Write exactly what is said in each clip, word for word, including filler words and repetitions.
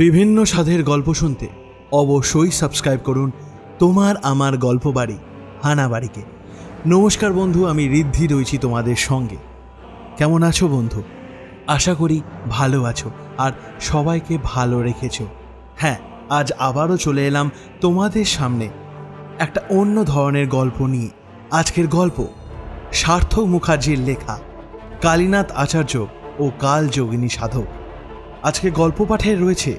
বিভিন্ন স্বাদের গল্প শুনতে অবশ্যই সাবস্ক্রাইব করুন তোমার আমার গল্প বাড়ি হানা বাড়িকে। নমস্কার বন্ধু, আমি ঋদ্ধি রয়েছি তোমাদের সঙ্গে। কেমন আছো বন্ধু? আশা করি ভালো আছো আর সবাইকে ভালো রেখেছো। হ্যাঁ, আজ আবারও চলে এলাম তোমাদের সামনে একটা অন্য ধরনের গল্প নিয়ে। আজকের গল্প সার্থক মুখার্জির লেখা কালীনাথ আচার্য ও কাল যোগিনী সাধক। আজকে গল্প পাঠে রয়েছে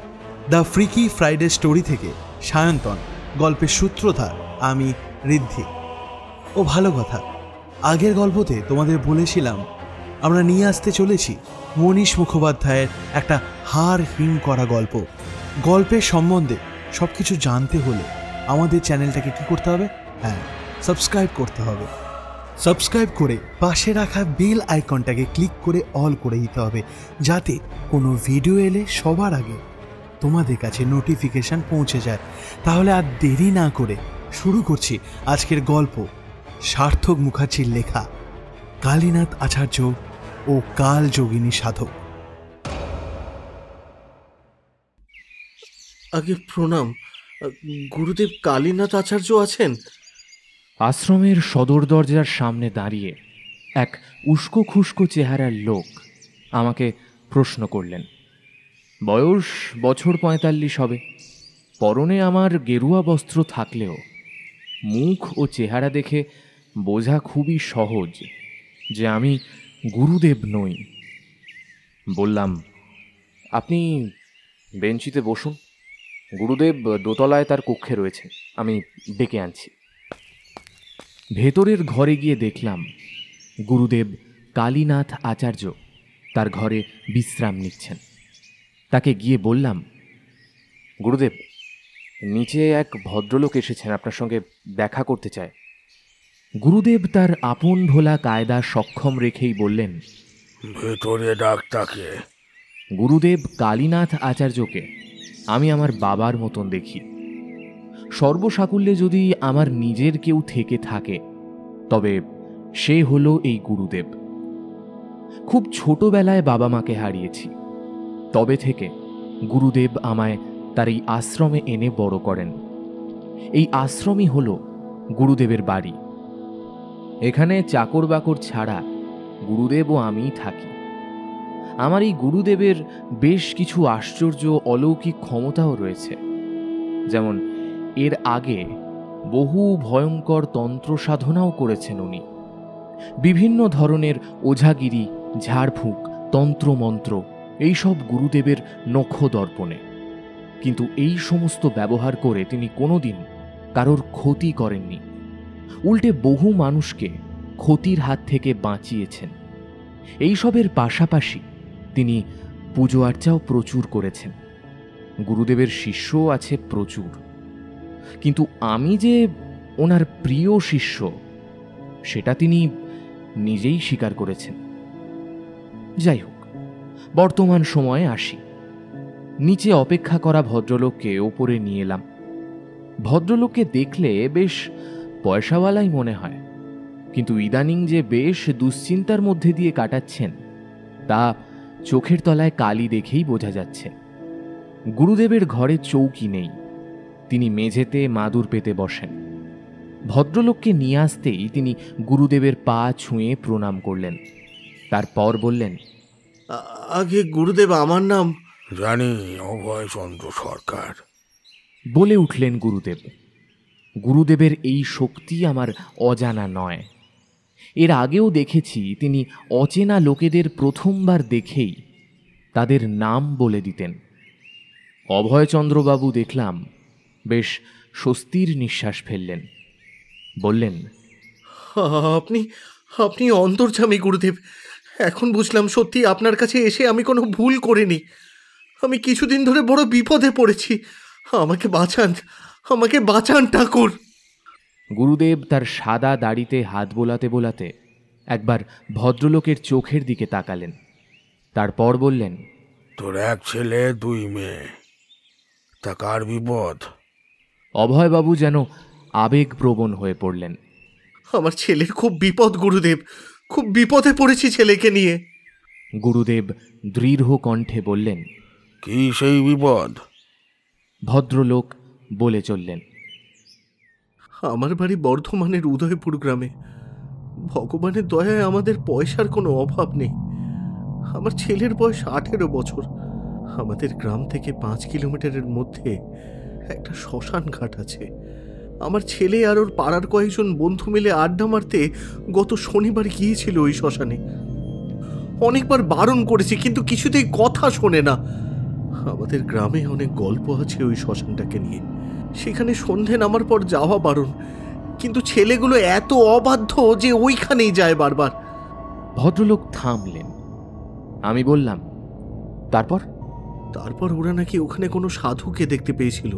দ্য ফ্রিকি ফ্রাইডে স্টোরি থেকে সায়ন্তন, গল্পের সূত্রধার আমি ঋদ্ধি। ও ভালো কথা, আগের গল্পতে তোমাদের বলেছিলাম আমরা নিয়ে আসতে চলেছি মনীষ মুখোপাধ্যায়ের একটা হাড় হিম করা গল্প। গল্পের সম্বন্ধে সব কিছু জানতে হলে আমাদের চ্যানেলটাকে কী করতে হবে? হ্যাঁ, সাবস্ক্রাইব করতে হবে। সাবস্ক্রাইব করে পাশে রাখা বেল আইকনটাকে ক্লিক করে অল করে দিতে হবে, যাতে কোনো ভিডিও এলে সবার আগে তোমাদের কাছে নোটিফিকেশান পৌঁছে যায়। তাহলে আর দেরি না করে শুরু করছি আজকের গল্প সার্থক মুখার্জির লেখা কালীনাথ আচার্য ও কাল যোগিনী সাধক। আগে প্রণাম, গুরুদেব কালীনাথ আচার্য আছেন? আশ্রমের সদর দরজার সামনে দাঁড়িয়ে এক উস্কো খুস্কো চেহারার লোক আমাকে প্রশ্ন করলেন। বয়স বছর পঁয়তাল্লিশ হবে। পরনে আমার গেরুয়া বস্ত্র থাকলেও মুখ ও চেহারা দেখে বোঝা খুবই সহজ যে আমি গুরুদেব নই। বললাম, আপনি বেঞ্চিতে বসুন, গুরুদেব দোতলায় তার কক্ষে রয়েছে, আমি ডেকে আনছি। ভেতরের ঘরে গিয়ে দেখলাম গুরুদেব কালীনাথ আচার্য তার ঘরে বিশ্রাম নিচ্ছেন। তাকে গিয়ে বললাম, গুরুদেব, নিচে এক ভদ্রলোক এসেছেন, আপনার সঙ্গে দেখা করতে চায়। গুরুদেব তার আপন ভোলা কায়দা সক্ষম রেখেই বললেন, ভেতরে ডাক তাকে। গুরুদেব কালীনাথ আচার্যকে আমি আমার বাবার মতন দেখি। সর্বসাকুল্যে যদি আমার নিজের কেউ থেকে থাকে তবে সে হলো এই গুরুদেব। খুব ছোটবেলায় বাবা মাকে হারিয়েছি, তবে থেকে গুরুদেব আমায় তার এই আশ্রমে এনে বড় করেন। এই আশ্রমই হলো গুরুদেবের বাড়ি। এখানে চাকর বাকর ছাড়া গুরুদেব ও আমি থাকি। আমার এই গুরুদেবের বেশ কিছু আশ্চর্য অলৌকিক ক্ষমতাও রয়েছে। যেমন এর আগে বহু ভয়ঙ্কর তন্ত্র সাধনাও করেছেন উনি। বিভিন্ন ধরনের ওঝাগিরি, ঝাড়ফুঁক, তন্ত্রমন্ত্র এইসব গুরুদেবের নখদর্পণে। কিন্তু এই সমস্ত ব্যবহার করে তিনি কোনোদিন কারোর ক্ষতি করেননি, উল্টে বহু মানুষকে ক্ষতির হাত থেকে বাঁচিয়েছেন। এইসবের পাশাপাশি তিনি পুজো আর্চাও প্রচুর করেছেন। গুরুদেবের শিষ্যও আছে প্রচুর, কিন্তু আমি যে ওনার প্রিয় শিষ্য সেটা তিনি নিজেই স্বীকার করেছেন। যাই হোক, বর্তমান সময়ে আসি। নিচে অপেক্ষা করা ভদ্রলোককে ওপরে নিয়ে এলাম। ভদ্রলোককে দেখলে বেশ পয়সাওয়ালাই মনে হয়, কিন্তু ইদানিং যে বেশ দুশ্চিন্তার মধ্যে দিয়ে কাটাচ্ছেন তা চোখের তলায় কালি দেখেই বোঝা যাচ্ছে। গুরুদেবের ঘরে চৌকি নেই, তিনি মেঝেতে মাদুর পেতে বসেন। ভদ্রলোককে নিয়ে আসতেই তিনি গুরুদেবের পা ছুঁয়ে প্রণাম করলেন। তারপর বললেন, আগে গুরুদেব, আমার নাম জানি অভয় চন্দ্র সরকার, বলে উঠলেন গুরুদেব। গুরুদেবের এই শক্তি আমার অজানা নয়। এর আগেও দেখেছি তিনি অচেনা লোকেদের প্রথমবার দেখেই তাদের নাম বলে দিতেন। অভয়চন্দ্রবাবু দেখলাম বেশ স্বস্তির নিঃশ্বাস ফেললেন। বললেন, আপনি আপনি অন্তর্যামী গুরুদেব। এখন বুঝলাম সত্যি আপনার কাছে এসে আমি কোনো ভুল করিনি। আমি কিছুদিন ধরে বড় বিপদে পড়েছি, আমাকে বাঁচান, আমাকে বাঁচান ঠাকুর। গুরুদেব তার সাদা দাড়িতে হাত বোলাতে বোলাতে একবার ভদ্রলোকের চোখের দিকে তাকালেন, তারপর বললেন, তোর এক ছেলে দুই মেয়ে, তা কার বিপদ? অভয়বাবু যেন আবেগপ্রবণ হয়ে পড়লেন। আমার ছেলের খুব বিপদ গুরুদেব, খুব বিপদে পড়েছি ছেলেকে নিয়ে। গুরুদেব দৃঢ় কণ্ঠে বললেন, কি সেই বিপদ? ভদ্রলোক বলে চললেন, আমার বাড়ি বর্ধমানের উদয়পুর গ্রামে। ভগবানের দয়ায় আমাদের পয়সার কোনো অভাব নেই। আমার ছেলের বয়স আঠেরো বছর। আমাদের গ্রাম থেকে পাঁচ কিলোমিটারের মধ্যে একটা শ্মশান ঘাট আছে। আমার ছেলে আর ওর পাড়ার কয়েকজন বন্ধু মিলে আড্ডা মারতে গত শনিবার গিয়েছিল ওই শ্মশানে। অনেকবার বারণ করেছি, কিন্তু কিছুতেই কথা শোনে না। আমাদের গ্রামে অনেক গল্প আছে ওই শ্মশানটাকে নিয়ে। সেখানে সন্ধে নামার পর যাওয়া বারণ, কিন্তু ছেলেগুলো এত অবাধ্য যে ওইখানেই যায় বারবার। ভদ্রলোক থামলেন। আমি বললাম, তারপর? তারপর ওরা নাকি ওখানে কোনো সাধুকে দেখতে পেয়েছিল।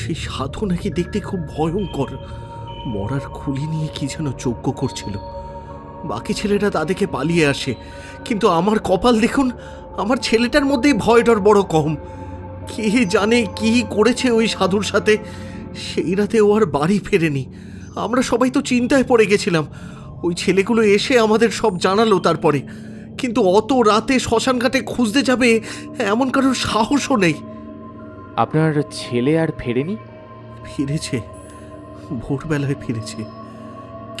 সেই সাধু নাকি দেখতে খুব ভয়ঙ্কর। মরার খুলি নিয়ে কি যেন যজ্ঞ করছিল। বাকি ছেলেটা তাদেরকে পালিয়ে আসে, কিন্তু আমার কপাল দেখুন, আমার ছেলেটার মধ্যেই ভয়টার বড় কম। কে জানে কি করেছে ওই সাধুর সাথে। সেই রাতে ও আর বাড়ি ফেরেনি। আমরা সবাই তো চিন্তায় পড়ে গেছিলাম। ওই ছেলেগুলো এসে আমাদের সব জানালো তারপরে, কিন্তু অত রাতে শ্মশানঘাটে খুঁজতে যাবে এমন কারোর সাহসও নেই। আপনার ছেলে আর ফেরেনি? ফিরেছে, ভোরবেলায় ফিরেছে।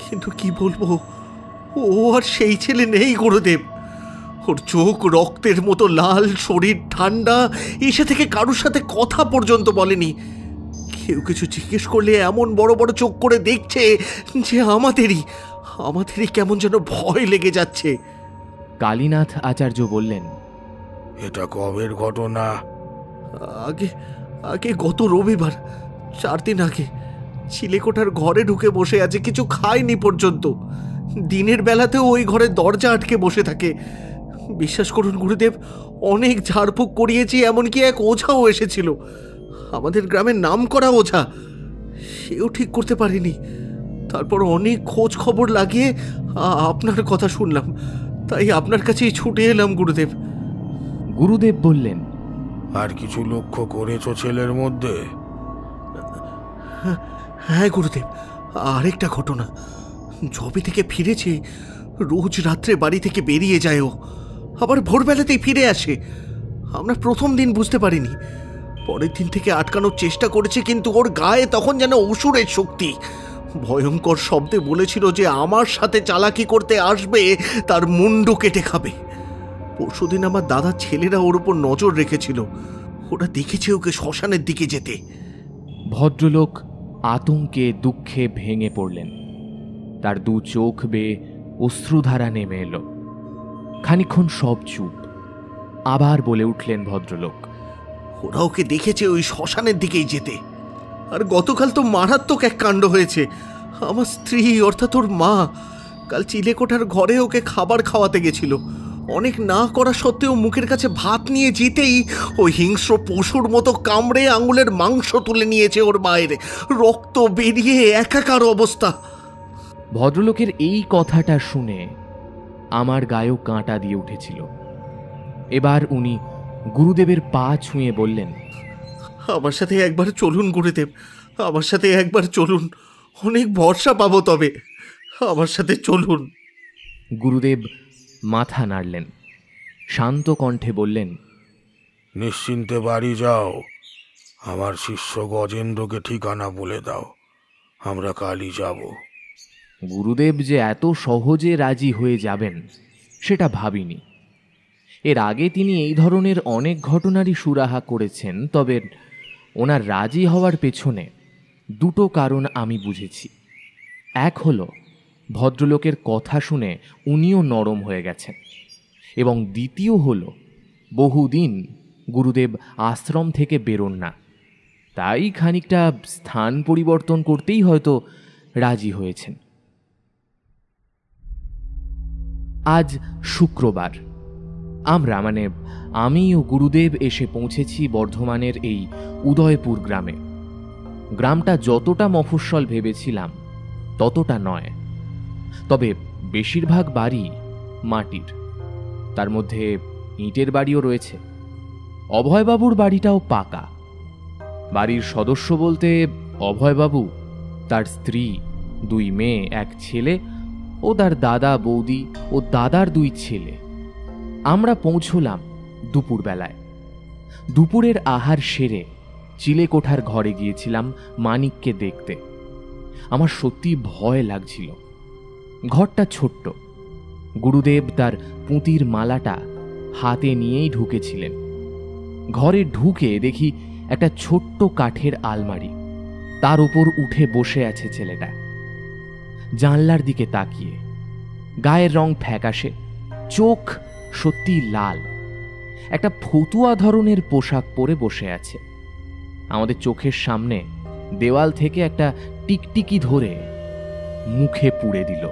কিন্তু কি বলবো, ও আর সেই ছেলে নেই গুরুদেব। ওর চোখ রক্তের মতো লাল, শরীর ঠান্ডা, এসে থেকে কারোর সাথে কথা পর্যন্ত বলেনি। কেউ কিছু জিজ্ঞেস করলে এমন বড় বড় চোখ করে দেখছে যে আমাদেরই আমাদেরই কেমন যেন ভয় লেগে যাচ্ছে। কালীনাথ আচার্য বললেন, এটা কবের ঘটনা? আগে আগে গত রবিবার, চার দিন আগে। চিলেকোঠার ঘরে ঢুকে বসে আছে, কিছু খায়নি পর্যন্ত। দিনের বেলাতেও ওই ঘরে দরজা আটকে বসে থাকে। বিশ্বাস করুন গুরুদেব, অনেক ঝাড়ফুঁক করিয়েছি, এমনকি এক ওঝাও এসেছিল, আমাদের গ্রামের নাম করা ওঝা। সেও ঠিক করতে পারেনি। তারপর অনেক খোঁজ খবর লাগিয়ে আপনার কথা শুনলাম, তাই আপনার কাছেই ছুটে এলাম গুরুদেব। গুরুদেব বললেন, আর কিছু লক্ষ্য করেছো ছেলের মধ্যে? হ্যাঁ গুরুদেব, আরেকটা ঘটনা। জবে থেকে ফিরেছে রোজ রাত্রে বাড়ি থেকে বেরিয়ে যায় ও, আবার ভোরবেলাতেই ফিরে আসে। আমরা প্রথম দিন বুঝতে পারিনি, পরের দিন থেকে আটকানোর চেষ্টা করেছে, কিন্তু ওর গায়ে তখন যেন অসুরের শক্তি। ভয়ঙ্কর শব্দে বলেছিল যে আমার সাথে চালাকি করতে আসবে তার মুন্ডু কেটে খাবে। পরশুদিন আমার দাদার ছেলেরা ওর উপর নজর রেখেছিল, ওরা দেখেছে ওকে শ্মশানের দিকে যেতে। ভদ্রলোক আতঙ্কে দুঃখে ভেঙে পড়লেন। তার দু চোখ বেয়ে অশ্রুধারা নেমে এলো। খানিকক্ষণ সব চুপ। আবার বলে উঠলেন ভদ্রলোক, ওরা ওকে দেখেছে ওই শ্মশানের দিকেই যেতে। আর গতকাল তো মারাত্মক এক কাণ্ড হয়েছে। আমার স্ত্রী, অর্থাৎ ওর মা, কাল চিলেকোঠার ঘরে ওকে খাবার খাওয়াতে গেছিল। অনেক না করা সত্ত্বেও মুখের কাছে ভাত নিয়ে যেতেই ওই হিংস্র পশুর মতো কামড়ে আঙুলের মাংস তুলে নিয়েছে ওর মায়ের। রক্ত বেরিয়ে একাকার অবস্থা। ভদ্রলোকের এই কথাটা শুনে আমার গায়েও কাঁটা দিয়ে উঠেছিল। এবার উনি গুরুদেবের পা ছুঁয়ে বললেন, আমার সাথে একবার চলুন গুরুদেব, আমার সাথে একবার চলুন, অনেক ভরসা পাবো, তবে আমার সাথে চলুন। গুরুদেব মাথা নাড়লেন, শান্ত কণ্ঠে বললেন, নিশ্চিন্তে বাড়ি যাও, আমার শিষ্য গজেন্দ্রকে ঠিকানা বলে দাও, আমরা কালই যাব। গুরুদেব যে এত সহজে রাজি হয়ে যাবেন সেটা ভাবিনি। এর আগে তিনি এই ধরনের অনেক ঘটনারই সুরাহা করেছেন। তবে ওনার রাজি হওয়ার পেছনে দুটো কারণ আমি বুঝেছি। এক হলো, ভদ্রলোকের কথা শুনে উনিও নরম হয়ে গেছেন, এবং দ্বিতীয় হলো, বহুদিন গুরুদেব আশ্রম থেকে বেরোন না, তাই খানিকটা স্থান পরিবর্তন করতেই হয়তো রাজি হয়েছেন। আজ শুক্রবার। আমরা মানে আমি ও গুরুদেব এসে পৌঁছেছি বর্ধমানের এই উদয়পুর গ্রামে। গ্রামটা যতটা মফস্বল ভেবেছিলাম ততটা নয়, তবে বেশিরভাগ বাড়ি মাটির, তার মধ্যে ইটের বাড়িও রয়েছে। অভয়বাবুর বাড়িটাও পাকা। বাড়ির সদস্য বলতে অভয়বাবু, তার স্ত্রী, দুই মেয়ে, এক ছেলে ও তার দাদা বৌদি ও দাদার দুই ছেলে। আমরা পৌঁছলাম দুপুরবেলায়। দুপুরের আহার সেরে চিলেকোঠার ঘরে গিয়েছিলাম মানিককে দেখতে। আমার সত্যি ভয় লাগছিল। ঘরটা ছোট্ট। গুরুদেব তার পুঁতির মালাটা হাতে নিয়েই ঢুকেছিলেন। ঘরে ঢুকে দেখি একটা ছোট্ট কাঠের আলমারি, তার উপর উঠে বসে আছে ছেলেটা। জানলার দিকে তাকিয়ে, গায়ের রং ফ্যাকাশে, চোখ সত্যি লাল, একটা ফতুয়া ধরনের পোশাক পরে বসে আছে। আমাদের চোখের সামনে দেওয়াল থেকে একটা টিকটিকি ধরে মুখে পুড়ে দিল।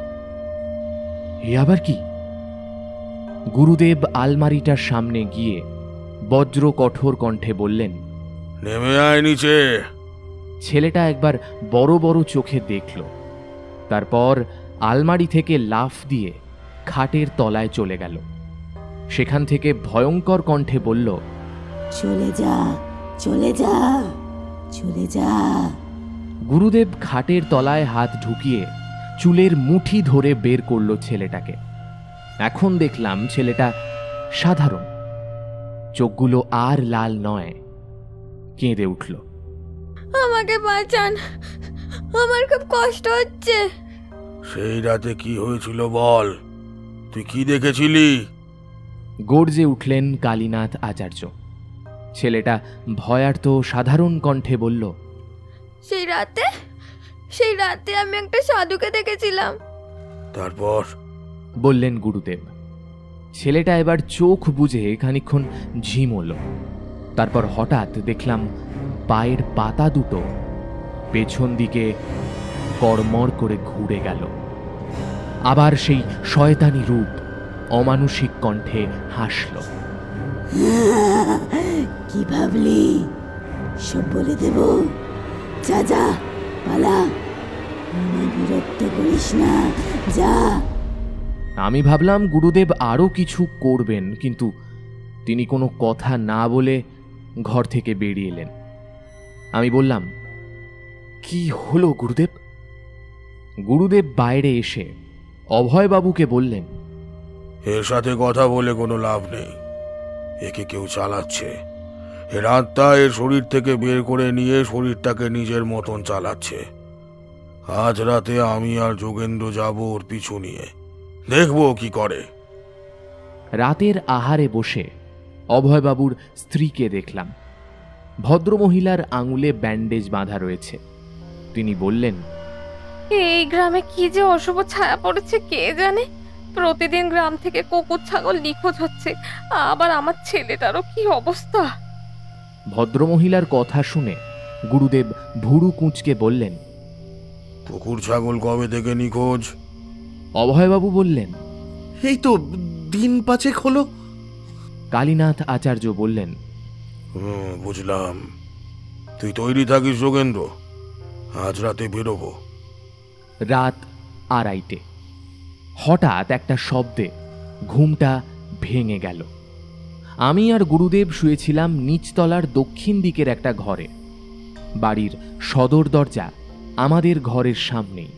এ আবার কি? গুরুদেব আলমারিটার সামনে গিয়ে বজ্র কঠোর কণ্ঠে বললেন, নেমে আয় নিচে। ছেলেটা একবার বড় বড় চোখে দেখল, তারপর আলমারি থেকে লাফ দিয়ে খাটের তলায় চলে গেল। সেখান থেকে ভয়ঙ্কর কণ্ঠে বলল, চলে যা, চলে যা, চলে যা। গুরুদেব খাটের তলায় হাত ঢুকিয়ে চুলের মুঠি ধরে বের করল ছেলেটাকে। এখন দেখলাম ছেলেটা সাধারণ, চোখগুলো আর লাল নয়। কেঁদে উঠল, আমাকে বাঁচান, আমার খুব কষ্ট হচ্ছে। সেই রাতে কি হয়েছিল বল, তুই কি দেখেছিলি? গর্জে উঠলেন কালীনাথ আচার্য। ছেলেটা ভয়ার্ত সাধারণ কণ্ঠে বলল, সেই রাতে সেই রাতে আমি একটা সাধুকে দেখেছিলাম। তারপর? বললেন গুরুদেব। ছেলেটা এবার চোখ বুজে খানিকক্ষণ ঝিমল। তারপর হঠাৎ দেখলাম পায়ের পাতা দুটো পেছন দিকে কড়মড় করে ঘুরে গেল। আবার সেই শয়তানি রূপ অমানুষিক কণ্ঠে হাসল। কি ভাবলি? সব বলে দেব, যা যা, পালা, বিরক্ত করিস না, যা। আমি ভাবলাম গুরুদেব আরো কিছু করবেন, কিন্তু তিনি কোনো কথা না বলে ঘর থেকে বেরিয়ে এলেন। আমি বললাম, কি হলো গুরুদেব? গুরুদেব বাইরে এসে অভয়বাবুকে বললেন, এর সাথে কথা বলে কোনো লাভ নেই, একে কেউ চালাচ্ছে। এর আত্মা এর শরীর থেকে বের করে নিয়ে শরীরটাকে নিজের মতন চালাচ্ছে। আজ রাতে আমি আর যোগেন্দ্র যাব ওর পিছু নিয়ে, দেখব কি করে। রাতের আহারে বসে অভয়বাবুর স্ত্রীকে দেখলাম। ভদ্রমহিলার আঙুলে ব্যান্ডেজ বাঁধা রয়েছে। তিনি বললেন, এই গ্রামে কি যে অশুভ ছায়া পড়েছে কে জানে, প্রতিদিন গ্রাম থেকে কুকুর ছাগল নিখোঁজ হচ্ছে, আবার আমার ছেলেটারও কি অবস্থা। ভদ্রমহিলার কথা শুনে গুরুদেব ভুরু কুঁচকে বললেন, কুকুর ছাগল কবে থেকে নিখোঁজ? অভয়বাবু বললেন, এই তো দিন পাঁচেক হলো। কালীনাথ আচার্য বললেন, হুম, বুঝলাম। তুই তৈরি থাকিস যোগেন্দ্র, আজ রাতে বেরোব। রাত আড়াইটে। হঠাৎ একটা শব্দে ঘুমটা ভেঙে গেল। আমি আর গুরুদেব শুয়েছিলাম নিচতলার দক্ষিণ দিকের একটা ঘরে। বাড়ির সদর দরজা আমাদের ঘরের সামনেই।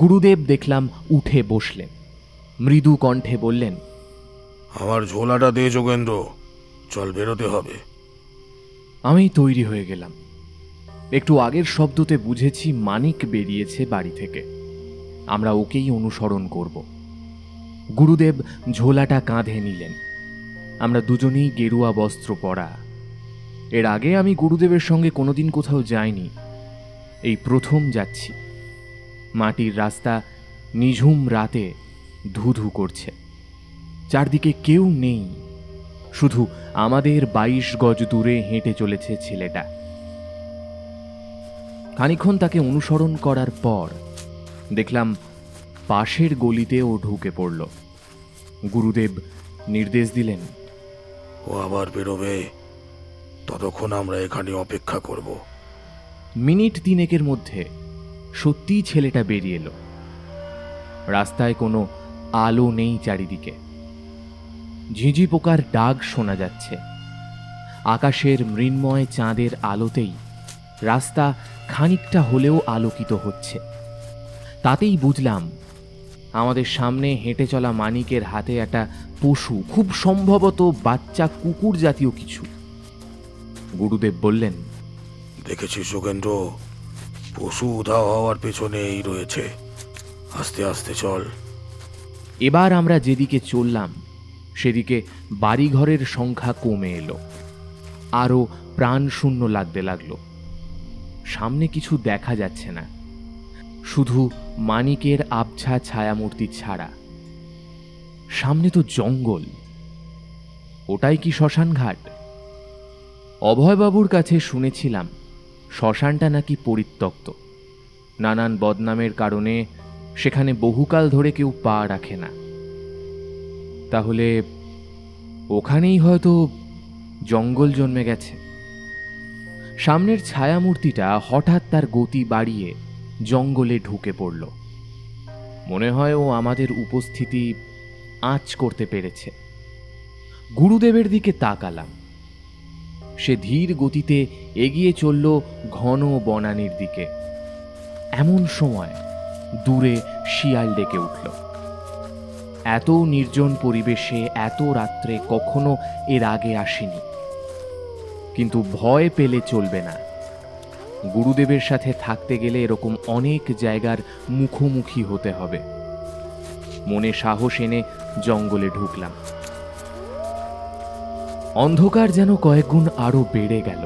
গুরুদেব দেখলাম উঠে বসলেন, মৃদু কণ্ঠে বললেন, আমার ঝোলাটা দে যোগেন্দ্র, চল বেরোতে হবে। আমি তৈরি হয়ে গেলাম। একটু আগের শব্দতে বুঝেছি মানিক বেরিয়েছে বাড়ি থেকে, আমরা ওকেই অনুসরণ করব। গুরুদেব ঝোলাটা কাঁধে নিলেন। আমরা দুজনেই গেরুয়া বস্ত্র পরা। এর আগে আমি গুরুদেবের সঙ্গে কোনোদিন কোথাও যাইনি, এই প্রথম যাচ্ছি। মাটির রাস্তা নিঝুম রাতে ধুধু করছে, চারদিকে কেউ নেই, শুধু আমাদের বাইশ গজ দূরে হেঁটে চলেছে ছেলেটা। খানিকক্ষণ তাকে অনুসরণ করার পর দেখলাম পাশের গলিতে ও ঢুকে পড়ল। গুরুদেব নির্দেশ দিলেন, ও আবার বেরোবে, ততক্ষণ আমরা এখানে অপেক্ষা করব। মিনিট তিনেকের মধ্যে সত্যিই ছেলেটা বেরিয়ে এলো। রাস্তায় কোনো আলো নেই, চারিদিকে ঝিঁঝি পোকার ডাক শোনা যাচ্ছে। আকাশের মৃন্ময় চাঁদের আলোতেই রাস্তা খানিকটা হলেও আলোকিত হচ্ছে। তাতেই বুঝলাম আমাদের সামনে হেঁটে চলা মানিকের হাতে একটা পশু, খুব সম্ভবত বাচ্চা কুকুর জাতীয় কিছু। গুরুদেব বললেন, দেখেছি যোগেন্দ্র, পশু উধাও হওয়ার পেছনেই রয়েছে, আস্তে আস্তে চল। এবার আমরা যেদিকে চললাম সেদিকে বাড়িঘরের সংখ্যা কমে এলো, আরও প্রাণশূন্য লাগতে লাগলো। সামনে কিছু দেখা যাচ্ছে না, শুধু মানিকের আবছা ছায়ামূর্তি ছাড়া। সামনে তো জঙ্গল, ওটাই কি শ্মশানঘাট? অভয়বাবুর কাছে শুনেছিলাম শ্মশানটা নাকি পরিত্যক্ত, নানান বদনামের কারণে সেখানে বহুকাল ধরে কেউ পা রাখে না। তাহলে ওখানেই হয়তো জঙ্গল জন্মে গেছে। সামনের ছায়ামূর্তিটা হঠাৎ তার গতি বাড়িয়ে জঙ্গলে ঢুকে পড়ল। মনে হয় ও আমাদের উপস্থিতি আঁচ করতে পেরেছে। গুরুদেবের দিকে তাকালাম, সে ধীর গতিতে এগিয়ে চলল ঘন বনানির দিকে। এমন সময় দূরে শিয়াল ডেকে উঠল। এত নির্জন পরিবেশে এত রাত্রে কখনো এর আগে আসেনি, কিন্তু ভয় পেলে চলবে না। গুরুদেবের সাথে থাকতে গেলে এরকম অনেক জায়গার মুখোমুখি হতে হবে। মনে সাহস এনে জঙ্গলে ঢুকলাম। অন্ধকার যেন কয়েকগুণ আরো বেড়ে গেল।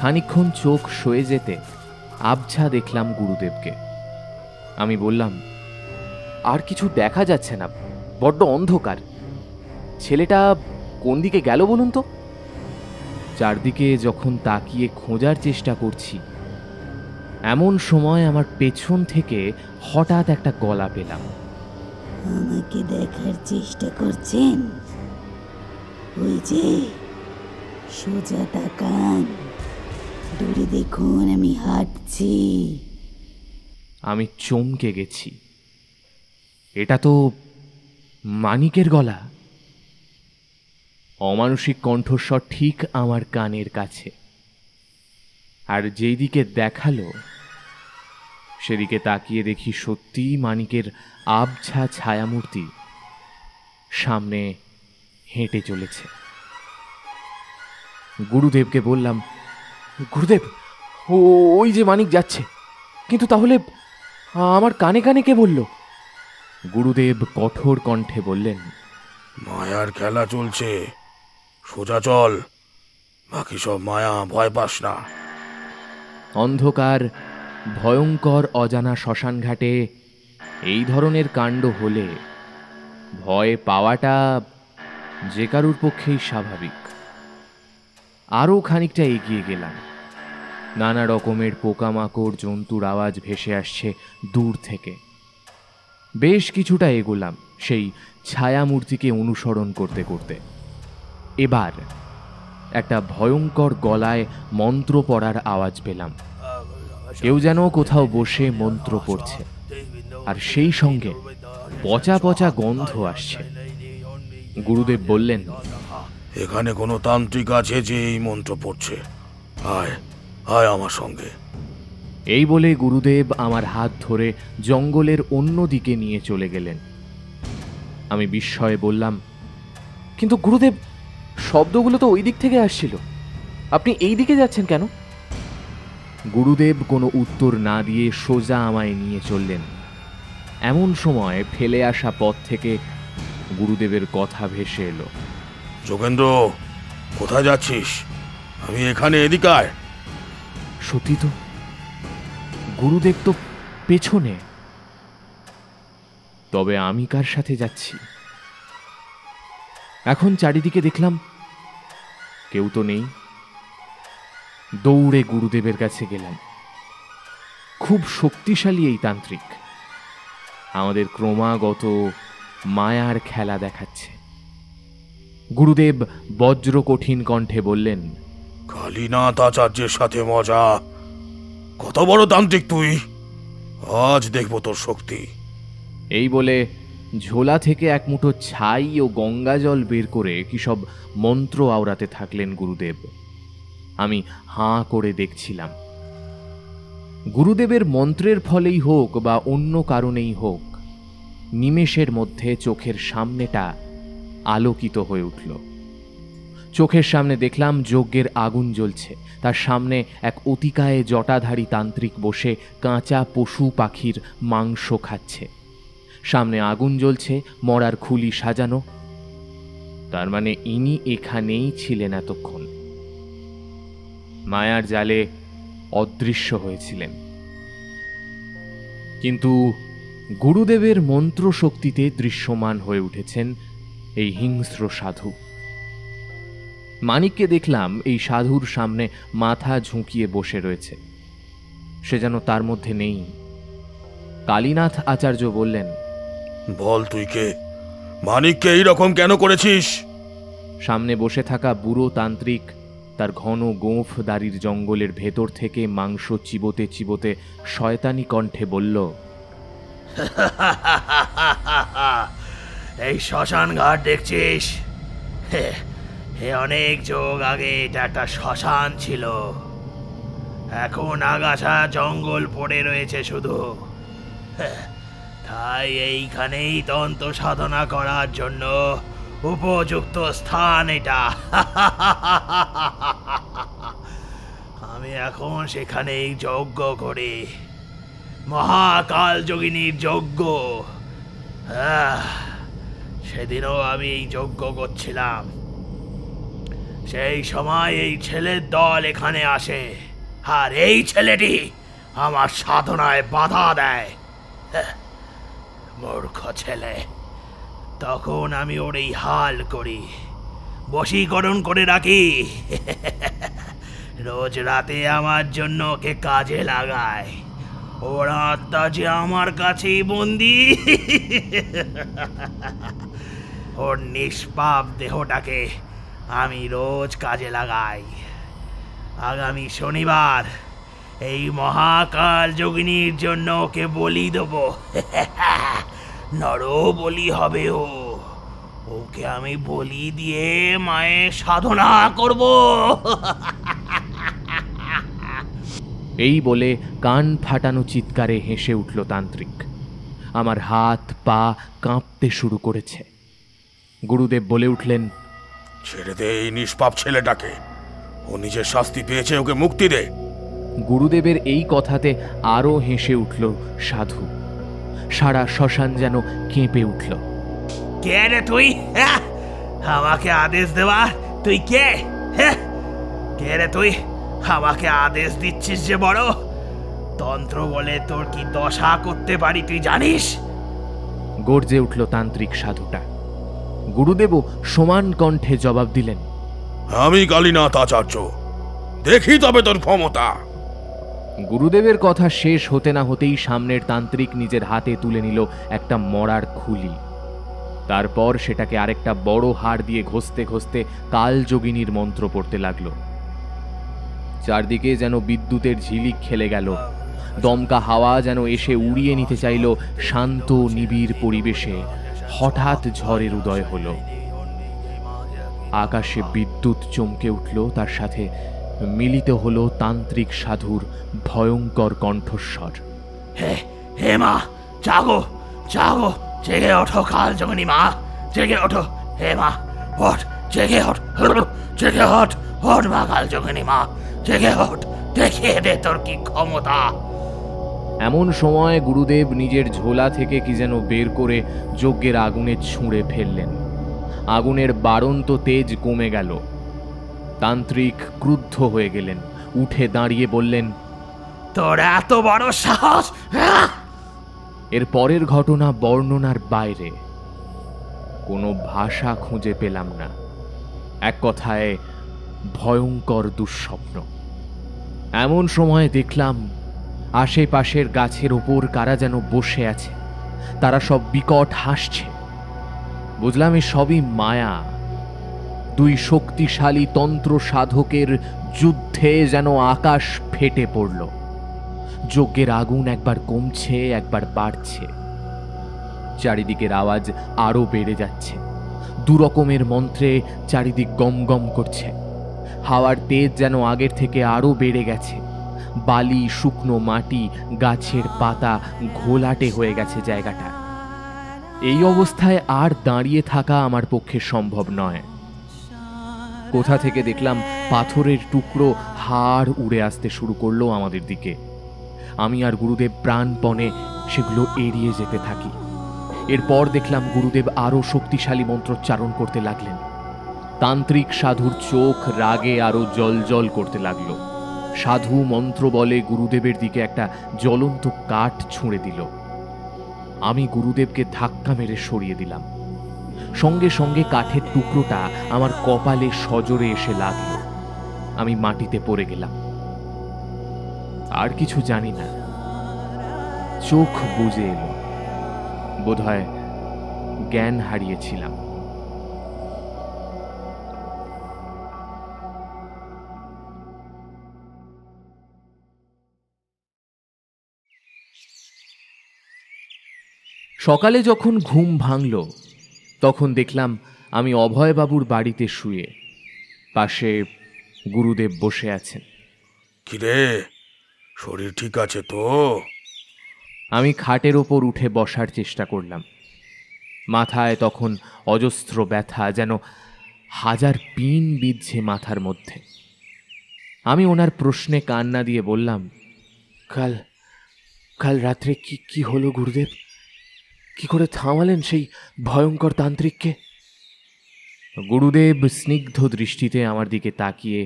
খানিকক্ষণ চোখ সয়ে যেতে আবছা দেখলাম গুরুদেবকে। আমি বললাম, আর কিছু দেখা যাচ্ছে না, বড্ড অন্ধকার, ছেলেটা কোন দিকে গেল বলুন তো? চারদিকে যখন তাকিয়ে খোঁজার চেষ্টা করছি, এমন সময় আমার পেছন থেকে হঠাৎ একটা গলা পেলাম, আমাকে দেখার চেষ্টা করছেন? ওই যে সোজা তাকান, দূরে দেখুন আমি হাঁটছি। আমি চমকে গেছি, এটা তো মানিকের গলা। অমানসিক কণ্ঠস্বর ঠিক আমার কানের কাছে, আর যেই দিকে দেখালো সেদিকে তাকিয়ে দেখি সত্যি মানিকের আবছা ছায়ামূর্তি সামনে হেঁটে চলেছে। গুরুদেবকে বললাম, গুরুদেব, ওই যে মানিক যাচ্ছে, কিন্তু তাহলে আমার কানে কানে কে বলল? গুরুদেব কঠোর কণ্ঠে বললেন, মায়ার খেলা চলছে, সোজা চল, বাকি সব মায়া, ভয় পাস না। অন্ধকার, ভয়ঙ্কর অজানা শ্মশানঘাটে এই ধরনের কাণ্ড হলে ভয় পাওয়াটা যে কারুর পক্ষেই স্বাভাবিক। আরও খানিকটা এগিয়ে গেলাম, নানা রকমের পোকামাকড়, জন্তুর আওয়াজ ভেসে আসছে দূর থেকে। বেশ কিছুটা এগোলাম সেই ছায়ামূর্তিকে অনুসরণ করতে করতে। এবার একটা ভয়ঙ্কর গলায় মন্ত্র পড়ার আওয়াজ পেলাম, কেউ যেন কোথাও বসে মন্ত্র পড়ছে, আর সেই সঙ্গে পচা পচা গন্ধ আসছে। গুরুদেব বললেন, এখানে কোনো তান্ত্রিক আছে যে এই মন্ত্র পড়ছে, আয় আয় আমার সঙ্গে। এই বলে গুরুদেব আমার হাত ধরে জঙ্গলের অন্য দিকে নিয়ে চলে গেলেন। আমি বিস্ময়ে বললাম, কিন্তু গুরুদেব, শব্দগুলো তো ওই দিক থেকে আসছিল, আপনি এই দিকে যাচ্ছেন কেন? গুরুদেব কোনো উত্তর না দিয়ে সোজা আমায় নিয়ে চললেন। এমন সময় ফেলে আসা পথ থেকে গুরুদেবের কথা ভেসে এলো, যোগেন্দ্র, কোথায় যাচ্ছিস? আমি এখানে, এদিকে আয়। সত্যি তো, গুরুদেব তো পেছনে। তবে আমি কার সাথে যাচ্ছি? এখন চারিদিকে দেখলাম, কেউ তো নেই। দৌড়ে গুরুদেবের কাছে গেলাম। খুব শক্তিশালী এই তান্ত্রিক আমাদের ক্রমাগত মায়ার খেলা দেখাচ্ছে। গুরুদেব বজ্র কঠিন কণ্ঠে বললেন, কালীনাথ আচার্যের সাথে মজা, কত বড় তান্ত্রিক তুই, আজ দেখব তোর শক্তি। এই বলে ঝোলা থেকে এক মুঠো ছাই ও গঙ্গা জল বের করে কি সব মন্ত্র আওড়াতে থাকলেন গুরুদেব। আমি হাঁ করে দেখছিলাম। গুরুদেবের মন্ত্রের ফলেই হোক বা অন্য কারণেই হোক, নিমেষের মধ্যে চোখের সামনেটা আলোকিত হয়ে উঠল। চোখের সামনে দেখলাম যজ্ঞের আগুন জ্বলছে। তার সামনে এক অতিকায়ে জটাধারী তান্ত্রিক বসে কাঁচা পশু পাখির মাংস খাচ্ছে। সামনে আগুন জ্বলছে, মরার খুলি সাজানো। তার মানে ইনি এখানেই ছিলেন এতক্ষণ, মায়ার জালে অদৃশ্য হয়েছিলেন। কিন্তু গুরুদেবের মন্ত্র শক্তিতে দৃশ্যমান হয়ে উঠেছেন এই হিংস্র সাধু। মানিককে দেখলাম এই সাধুর সামনে মাথা ঝুঁকিয়ে বসে রয়েছে, সে যেন তার মধ্যে নেই। কালীনাথ আচার্য বললেন, বল তুই কে? মানিককে এই রকম কেন করেছিস? সামনে বসে থাকা বুড়ো তান্ত্রিক তার ঘন গোঁফ দাড়ির জঙ্গলের ভেতর থেকে মাংস চিবোতে চিবোতে শয়তানি কণ্ঠে বলল, এই শ্মশান ঘাট দেখছিস? হে, অনেক যোগ আগে এটা একটা শ্মশান ছিল, এখন আগাছা জঙ্গল পড়ে রয়েছে শুধু। তাই এইখানেই তন্ত্র সাধনা করার জন্য উপযুক্ত স্থান এটা। আমি এখন সেখানেই যজ্ঞ করি, মহাকাল যোগিনীর যজ্ঞ। সেদিনও আমি এই যজ্ঞ করছিলাম, সেই সময় এই ছেলের দল এখানে আসে, আর এই ছেলেটি আমার সাধনায় বাধা দেয়। মূর্খ ছেলে, তখন আমি ওর এই হাল করি, বশীকরণ করে রাখি, রোজ রাতে আমার জন্য ওকে কাজে লাগায়। ওর আত্মা যে আমার কাছেই বন্দি, ওর নিষ্পাপ দেহটাকে আমি রোজ কাজে লাগাই। আগামী শনিবার এই মহাকাল যোগিনীর জন্য ওকে বলি দেব। নর বলি হবে ও, ওকে আমি বলি দিয়ে মায়ের সাধনা করব। এই বলে কান ফাটানো চিৎকারে হেসে উঠল তান্ত্রিক। আমার হাত পা কাঁপতে শুরু করেছে। গুরুদেব বলে উঠলেন, ছেড়ে দে এই নিষ্পাপ ছেলেটাকে, ও নিজের শাস্তি পেয়েছে, ওকে মুক্তি দে। গুরুদেবের এই কথাতে আরও হেসে উঠল সাধু। সারা শ্মশান যেন কেঁপে উঠল। কে রে তুই? হ্যাঁ, আমাকে আদেশ দেওয়া তুই কে? হ্যাঁ, কে রে তুই? আমাকে আদেশ দিচ্ছিস যে বড় তন্ত্র বলে তোর কি দশা করতে পারি তুই জানিস? গর্জে উঠল তান্ত্রিক সাধুটা। গুরুদেবও সমান কণ্ঠে জবাব দিলেন, আমি কালীনাথ আচার্য, দেখি তবে তোর ক্ষমতা। গুরুদেবের কথা শেষ হতে না হতেই সামনের তান্ত্রিক নিজের হাতে তুলে নিল একটা মরার খুলি। তারপর সেটাকে আরেকটা বড় হাড় দিয়ে ঘষতে ঘষতে কালযোগিনীর মন্ত্র পড়তে লাগলো। চারদিকে যেন বিদ্যুতের ঝিলিক খেলে গেল। দমকা হাওয়া যেন এসে উড়িয়ে নিতে চাইল শান্ত নিবিড় পরিবেশে। হঠাৎ ঝড়ের উদয় হল, আকাশে বিদ্যুৎ চমকে উঠল, তার সাথে মিলিত হল তান্ত্রিক সাধুর ভয়ঙ্কর কণ্ঠস্বর। হে হে মা, জাগো জাগো, জেগে ওঠো কালযোগিনী মা, জেগে ওঠো। হে মা, ওঠ, জেগে ওঠ, জেগে ওঠ, ওঠ মা কালযোগিনী মা, জেগে ওঠ, দেখিয়ে দে তোর কি ক্ষমতা। এমন সময় গুরুদেব নিজের ঝোলা থেকে কি যেন বের করে যজ্ঞের আগুনে ছুঁড়ে ফেললেন। আগুনের বাড়ন্ত তেজ কমে গেল। তান্ত্রিক ক্রুদ্ধ হয়ে গেলেন, উঠে দাঁড়িয়ে বললেন, তোর এত বড় সাহস! এর পরের ঘটনা বর্ণনার বাইরে, কোনো ভাষা খুঁজে পেলাম না। এক কথায় ভয়ঙ্কর দুঃস্বপ্ন। এমন সময় দেখলাম আশেপাশের গাছের ওপর কারা যেন বসে আছে, তারা সব বিকট হাসছে। বুঝলাম এ সবই মায়া। দুই শক্তিশালী তন্ত্র সাধকের যুদ্ধে যেন আকাশ ফেটে পড়ল। যজ্ঞের আগুন একবার কমছে, একবার বাড়ছে। চারিদিকের আওয়াজ আরও বেড়ে যাচ্ছে। দুরকমের মন্ত্রে চারিদিক গমগম করছে। হাওয়ার তেজ যেন আগের থেকে আরও বেড়ে গেছে। বালি, শুকনো মাটি, গাছের পাতা ঘোলাটে হয়ে গেছে জায়গাটা। এই অবস্থায় আর দাঁড়িয়ে থাকা আমার পক্ষে সম্ভব নয়। কোথা থেকে দেখলাম পাথরের টুকরো হাড় উড়ে আসতে শুরু করলো আমাদের দিকে। আমি আর গুরুদেব প্রাণপণে সেগুলো এড়িয়ে যেতে থাকি। এরপর দেখলাম গুরুদেব আরও শক্তিশালী মন্ত্রোচ্চারণ করতে লাগলেন। তান্ত্রিক সাধুর চোখ রাগে আরও জ্বলজ্বল করতে লাগলো। সাধু মন্ত্র বলে গুরুদেবের দিকে একটা জ্বলন্ত কাঠ ছুঁড়ে দিল। আমি গুরুদেবকে ধাক্কা মেরে সরিয়ে দিলাম। সঙ্গে সঙ্গে কাঠের টুকরোটা আমার কপালে সজোরে এসে লাগল। আমি মাটিতে পড়ে গেলাম। আর কিছু জানি না, চোখ বুজে এলো। বোধহয় জ্ঞান হারিয়েছিলাম। সকালে যখন ঘুম ভাঙল তখন দেখলাম আমি অভয়বাবুর বাড়িতে শুয়ে, পাশে গুরুদেব বসে আছেন। কিরে, শরীর ঠিক আছে তো? আমি খাটের ওপর উঠে বসার চেষ্টা করলাম। মাথায় তখন অজস্র ব্যথা, যেন হাজার পিন বিঁধছে মাথার মধ্যে। আমি ওনার প্রশ্নে কান্না দিয়ে বললাম, কাল কাল রাত্রে কি কি হলো গুরুদেব? কি করে থামালেন সেই ভয়ঙ্কর তান্ত্রিককে? গুরুদেব স্নিগ্ধ দৃষ্টিতে আমার দিকে তাকিয়ে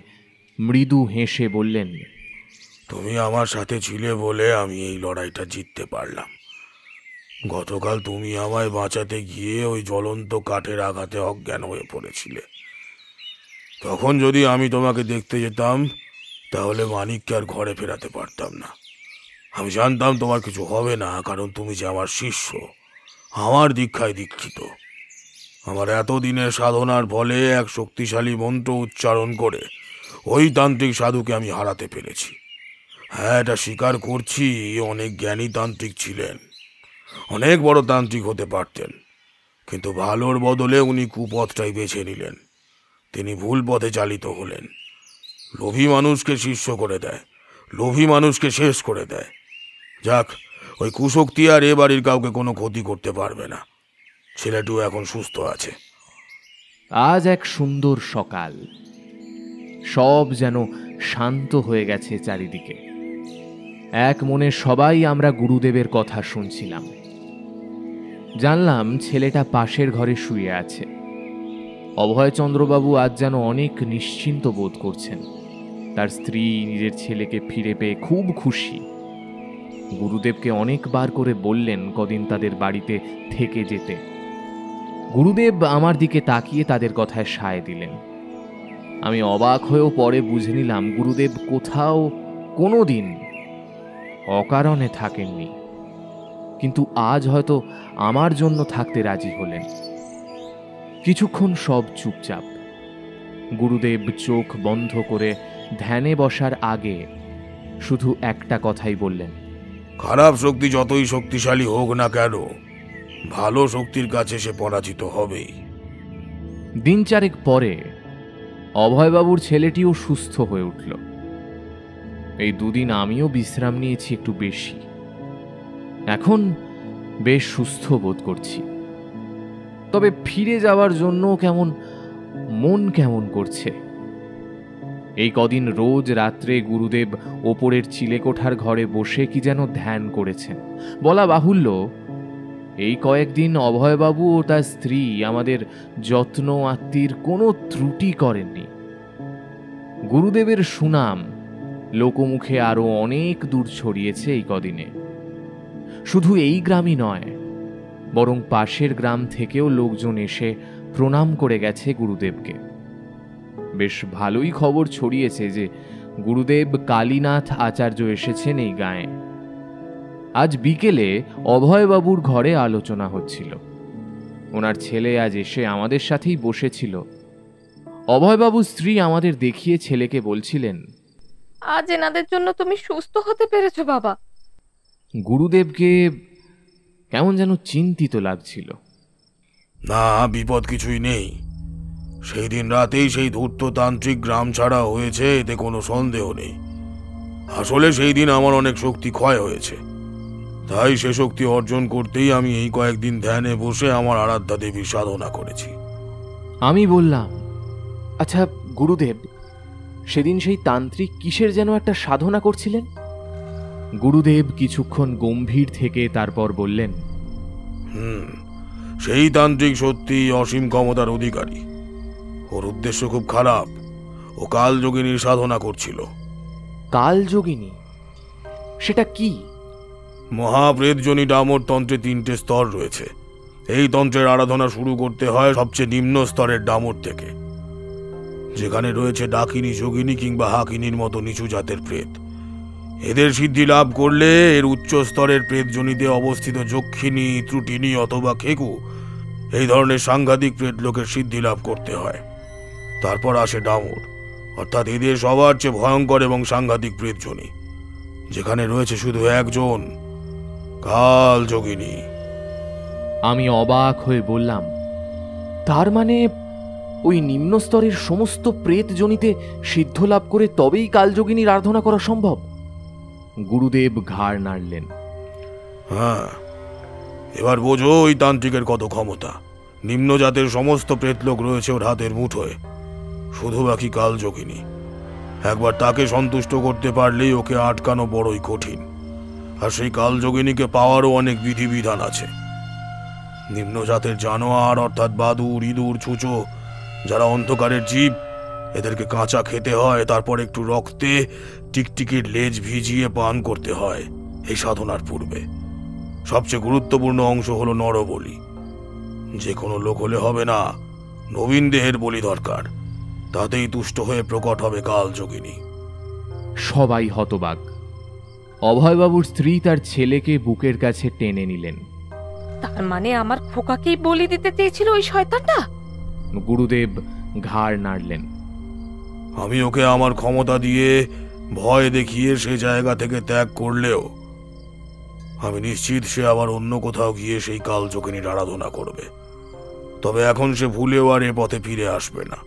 মৃদু হেসে বললেন, তুমি আমার সাথে ছিলে বলে আমি এই লড়াইটা জিততে পারলাম। গতকাল তুমি আমায় বাঁচাতে গিয়ে ওই জ্বলন্ত কাঠের আঘাতে অজ্ঞান হয়ে পড়েছিলে। তখন যদি আমি তোমাকে দেখতে যেতাম তাহলে মানিককে আর ঘরে ফেরাতে পারতাম না। আমি জানতাম তোমার কিছু হবে না, কারণ তুমি যে আমার শিষ্য, আমার দীক্ষায় দীক্ষিত। আমার এতদিনের সাধনার ফলে এক শক্তিশালী মন্ত্র উচ্চারণ করে ওই তান্ত্রিক সাধুকে আমি হারাতে পেরেছি। হ্যাঁ, এটা স্বীকার করছি, অনেক জ্ঞানী তান্ত্রিক ছিলেন, অনেক বড় তান্ত্রিক হতে পারতেন, কিন্তু ভালোর বদলে উনি কুপথটাই বেছে নিলেন। তিনি ভুল পথে চালিত হলেন। লোভী মানুষকে শিষ্য করে দেয়, লোভী মানুষকে শেষ করে দেয়। যাক, ওই কুশক্তি আর এ বাড়ির কাউকে কোনো ক্ষতি করতে পারবে না। ছেলেটিও এখন সুস্থ আছে। আজ এক সুন্দর সকাল, সব যেন শান্ত হয়ে গেছে চারিদিকে। এক মনে সবাই আমরা গুরুদেবের কথা শুনছিলাম। জানলাম ছেলেটা পাশের ঘরে শুয়ে আছে। অভয়চন্দ্রবাবু আজ যেন অনেক নিশ্চিন্ত বোধ করছেন। তার স্ত্রী নিজের ছেলেকে ফিরে পেয়ে খুব খুশি। গুরুদেবকে অনেকবার করে বললেন কদিন তাদের বাড়িতে থেকে যেতে। গুরুদেব আমার দিকে তাকিয়ে তাদের কথায় সায় দিলেন। আমি অবাক হয়েও পরে বুঝে নিলাম গুরুদেব কোথাও কোনো দিন অকারণে থাকেননি, কিন্তু আজ হয়তো আমার জন্য থাকতে রাজি হলেন। কিছুক্ষণ সব চুপচাপ। গুরুদেব চোখ বন্ধ করে ধ্যানে বসার আগে শুধু একটা কথাই বললেন, খারাপ শক্তি যতই শক্তিশালী হোক না কেন, ভালো শক্তির কাছে সে পরাজিত হবেই। দিন চারেক পরে অভয়বাবুর ছেলেটিও সুস্থ হয়ে উঠল। এই দুদিন আমিও বিশ্রাম নিয়েছি একটু বেশি। এখন বেশ সুস্থ বোধ করছি, তবে ফিরে যাওয়ার জন্য কেমন মন কেমন করছে। এই কদিন রোজ রাত্রে গুরুদেব ওপরের চিলেকোঠার ঘরে বসে কি যেন ধ্যান করেছেন। বলা বাহুল্য, এই কয়েকদিন অভয়বাবু ও তার স্ত্রী আমাদের যত্ন আত্মীর কোনো ত্রুটি করেননি। গুরুদেবের সুনাম লোকমুখে আরও অনেক দূর ছড়িয়েছে এই কদিনে। শুধু এই গ্রামই নয়, বরং পাশের গ্রাম থেকেও লোকজন এসে প্রণাম করে গেছে গুরুদেবকে। বেশ ভালোই খবর ছড়িয়েছে যে গুরুদেব কালীনাথ আচার্য এসেছেন এই গাঁয়ে। আজ বিকেলে অভয়বাবুর ঘরে আলোচনা হচ্ছিল। ওনার ছেলে আজ এসে আমাদের সাথেই বসেছিল। অভয়বাবুর স্ত্রী আমাদের দেখিয়ে ছেলেকে বলছিলেন, আজ এনাদের জন্য তুমি সুস্থ হতে পেরেছো বাবা। গুরুদেবকে কেমন যেন চিন্তিত লাগছিল। না, বিপদ কিছুই নেই। সেই দিন রাতেই সেই ধূর্ত তান্ত্রিক গ্রাম ছাড়া হয়েছে, এতে কোনো সন্দেহ নেই। আসলে সেই দিন আমার অনেক শক্তি ক্ষয় হয়েছে, তাই সে শক্তি অর্জন করতেই আমি এই কয়েকদিন ধ্যানে বসে আমার আরাধ্যা দেবী সাধনা করেছি। আমি বললাম, আচ্ছা গুরুদেব সেদিন সেই তান্ত্রিক কিসের যেন একটা সাধনা করছিলেন। গুরুদেব কিছুক্ষণ গম্ভীর থেকে তারপর বললেন, হুম সেই তান্ত্রিক সত্যিই অসীম ক্ষমতার অধিকারী। ওর উদ্দেশ্য খুব খারাপ। ও কালযোগিনীর সাধনা করছিল। কালযোগিনী সেটা কি? মহাপ্রেতজনী ডামর তন্ত্রে তিনটে স্তর রয়েছে। এই তন্ত্রের আরাধনা শুরু করতে হয় সবচেয়ে নিম্ন স্তরের ডামর থেকে, যেখানে রয়েছে ডাকিনী, যোগিনী কিংবা হাকিনীর মতো নিচু জাতের প্রেত। এদের সিদ্ধি লাভ করলে এর উচ্চ স্তরের প্রেতজনীতে অবস্থিত যক্ষিণী, ত্রুটিনী অথবা খেকু এই ধরনের সাংঘাতিক প্রেত লোকের সিদ্ধি লাভ করতে হয়। তারপর আসে ডামর, অর্থাৎ এদের সবার চেয়ে ভয়ঙ্কর এবং সাংঘাতিক প্রেতজনী, যেখানে রয়েছে শুধু একজন, কাল যোগিনী। আমি অবাক হয়ে বললাম, তার মানে ওই নিম্ন স্তরের সমস্ত প্রেতজনীতে সিদ্ধ লাভ করে তবেই কালযোগিনীর আরাধনা করা সম্ভব? গুরুদেব ঘাড় নাড়লেন। হ্যাঁ, এবার বোঝো ওই তান্ত্রিকের কত ক্ষমতা। নিম্ন জাতের সমস্ত প্রেতলোক রয়েছে ওর হাতের মুঠোয়, শুধু বাকি কালযোগিনী। একবার তাকে সন্তুষ্ট করতে পারলেই ওকে আটকানো বড়ই কঠিন। আর সেই কালযোগিনীকে পাওয়ারও অনেক বিধিবিধান আছে। নিম্ন জাতের জানোয়ার অর্থাৎ বাদুর, ইঁদুর, ছুঁচো যারা অন্ধকারের জীব, এদেরকে কাঁচা খেতে হয়। তারপর একটু রক্তে টিকটিকির লেজ ভিজিয়ে পান করতে হয় এই সাধনার পূর্বে। সবচেয়ে গুরুত্বপূর্ণ অংশ হলো নরবলি। যে কোনো লোক হলে হবে না, নবীন দেহের বলি দরকার। তাতেই তুষ্ট হয়ে প্রকট হবে কালযোগিনী। সবাই হতবাক। অভয়বাবুর স্ত্রী তার ছেলেকে বুকের কাছে টেনে নিলেন। তার মানে আমার খোকাকেই বলি দিতে চেয়েছিল ওই শয়তানটা? গুরুদেব ঘাড় নাড়লেন। আমি ওকে আমার ক্ষমতা দিয়ে ভয় দেখিয়ে সে জায়গা থেকে ত্যাগ করলেও আমি নিশ্চিত সে আবার অন্য কোথাও গিয়ে সেই কালযোগিনীর আরাধনা করবে। তবে এখন সে ভুলেও আর এ পথে ফিরে আসবে না।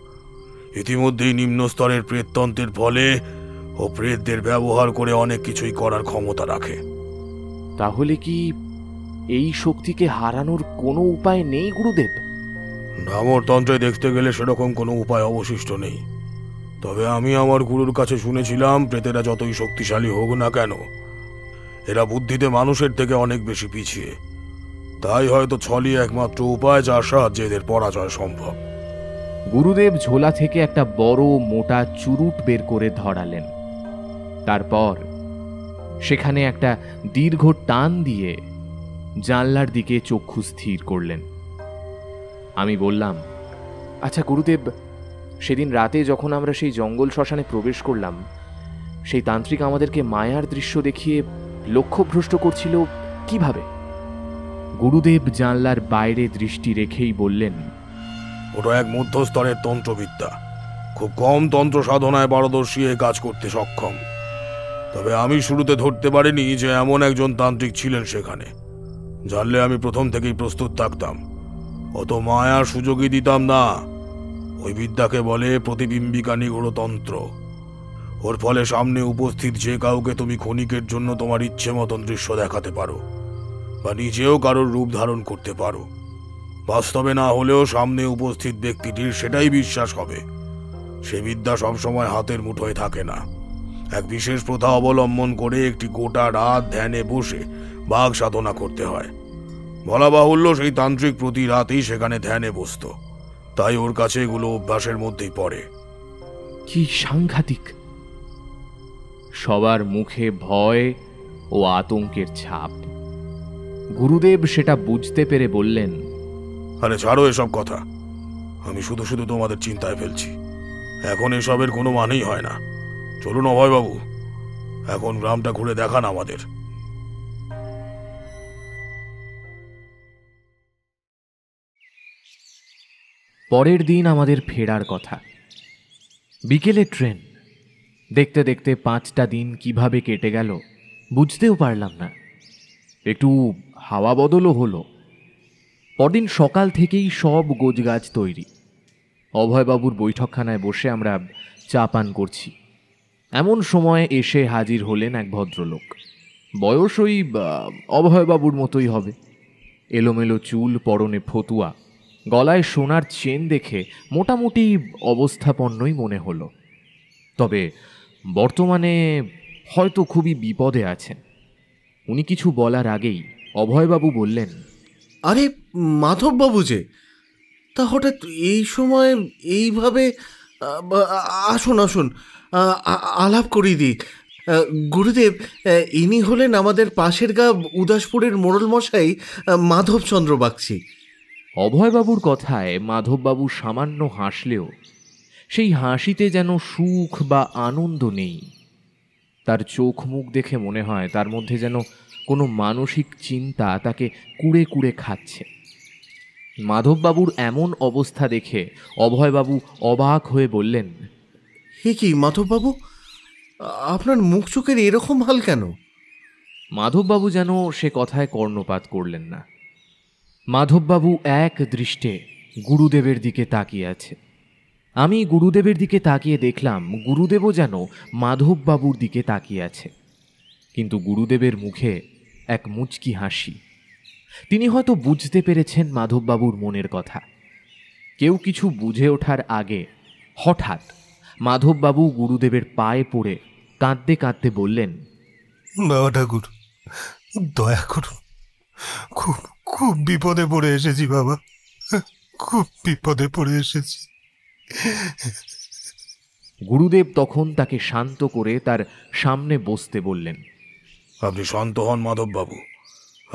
ইতিমধ্যেই নিম্ন স্তরের প্রেততন্ত্রের ফলে ও প্রেতদের ব্যবহার করে অনেক কিছুই করার ক্ষমতা রাখে। তাহলে কি এই শক্তিকে হারানোর কোনো উপায় নেই গুরুদেব? ডামর তন্ত্রে দেখতে গেলে সেরকম কোনো উপায় অবশিষ্ট নেই। তবে আমি আমার গুরুর কাছে শুনেছিলাম, প্রেতেরা যতই শক্তিশালী হোক না কেন, এরা বুদ্ধিতে মানুষের থেকে অনেক বেশি পিছিয়ে। তাই হয়তো ছলি একমাত্র উপায় যার সাহায্যে এদের পরাজয় সম্ভব। গুরুদেব ঝোলা থেকে একটা বড় মোটা চুরুট বের করে ধরালেন। তারপর সেখানে একটা দীর্ঘ টান দিয়ে জানলার দিকে চক্ষু স্থির করলেন। আমি বললাম, আচ্ছা গুরুদেব, সেদিন রাতে যখন আমরা সেই জঙ্গল শ্মশানে প্রবেশ করলাম, সেই তান্ত্রিক আমাদেরকে মায়ার দৃশ্য দেখিয়ে লক্ষ্যভ্রষ্ট করছিল কিভাবে? গুরুদেব জানলার বাইরে দৃষ্টি রেখেই বললেন, ওটা এক মধ্যস্তরের তন্ত্রবিদ্যা। খুব কম তন্ত্র সাধনায় পারদর্শী এ কাজ করতে সক্ষম। তবে আমি শুরুতে ধরতে পারিনি যে এমন একজন তান্ত্রিক ছিলেন সেখানে। জানলে আমি প্রথম থেকেই প্রস্তুত থাকতাম। অত মায়ার সুযোগই দিতাম না। ওই বিদ্যাকে বলে প্রতিবিম্বিকা নিগড়তন্ত্র। ওর ফলে সামনে উপস্থিত যে কাউকে তুমি ক্ষণিকের জন্য তোমার ইচ্ছে মতন দৃশ্য দেখাতে পারো বা নিজেও কারোর রূপ ধারণ করতে পারো। বাস্তবে না হলেও সামনে উপস্থিত ব্যক্তিটির সেটাই বিশ্বাস হবে। সে বিদ্যা সবসময় হাতের মুঠোয় থাকে না। এক বিশেষ প্রথা অবলম্বন করে একটি গোটা রাত ধ্যানে বসে বাঘ সাধনা করতে হয়। বলা বাহুল্য, সেই তান্ত্রিক প্রতি রাতেই সেখানে ধ্যানে বসত। তাই ওর কাছে এগুলো অভ্যাসের মধ্যেই পড়ে। কি সাংঘাতিক! সবার মুখে ভয় ও আতঙ্কের ছাপ। গুরুদেব সেটা বুঝতে পেরে বললেন, আরে ছাড়ো এসব কথা, আমি শুধু শুধু তোমাদের চিন্তায় ফেলছি। এখন এসবের কোনো মানেই হয় না। চলুন অভয়বাবু, এখন গ্রামটা ঘুরে দেখান আমাদের। পরের দিন আমাদের ফেরার কথা। বিকেলে ট্রেন। দেখতে দেখতে পাঁচটা দিন কিভাবে কেটে গেল বুঝতেও পারলাম না। একটু হাওয়া বদলও হলো। পরদিন সকাল থেকেই সব গোছগাছ তৈরি। অভয়বাবুর বৈঠকখানায় বসে আমরা চা পান করছি। এমন সময়ে এসে হাজির হলেন এক ভদ্রলোক। বয়স ওই অভয়বাবুর মতোই হবে। এলোমেলো চুল, পরনে ফতুয়া, গলায় সোনার চেন দেখে মোটামুটি অবস্থাপন্নই মনে হলো। তবে বর্তমানে হয়তো খুবই বিপদে আছেন। উনি কিছু বলার আগেই অভয়বাবু বললেন, আরে মাধববাবু যে, তা হঠাৎ এই সময় এইভাবে? আসুন আসুন, আলাপ করিয়ে দিই। গুরুদেব, ইনি হলেন আমাদের পাশের গা উদাসপুরের মোড়ল মশাই মাধবচন্দ্র বাগচি। অভয়বাবুর কথায় মাধববাবু সামান্য হাসলেও সেই হাসিতে যেন সুখ বা আনন্দ নেই। তার চোখ মুখ দেখে মনে হয় তার মধ্যে যেন কোনো মানসিক চিন্তা তাকে কুড়ে কুড়ে খাচ্ছে। মাধববাবুর এমন অবস্থা দেখে অভয়বাবু অবাক হয়ে বললেন, হে কি মাধববাবু, আপনার মুখ চোখের এরকম হাল কেন? মাধববাবু যেন সে কথায় কর্ণপাত করলেন না। মাধববাবু এক দৃষ্টে গুরুদেবের দিকে তাকিয়ে আছে। আমি গুরুদেবের দিকে তাকিয়ে দেখলাম গুরুদেবও যেন মাধববাবুর দিকে তাকিয়ে আছে, কিন্তু গুরুদেবের মুখে এক মুচকি হাসি। তিনি হয়তো বুঝতে পেরেছেন মাধববাবুর মনের কথা। কেউ কিছু বুঝে ওঠার আগে হঠাৎ মাধববাবু গুরুদেবের পায়ে পড়ে কাঁদতে কাঁদতে বললেন, বাবা ঠাকুর, দয়া করুন, খুব খুব বিপদে পড়ে এসেছি বাবা, খুব বিপদে পড়ে এসেছি। গুরুদেব তখন তাকে শান্ত করে তার সামনে বসতে বললেন। আপনি শান্ত হন মাধববাবু,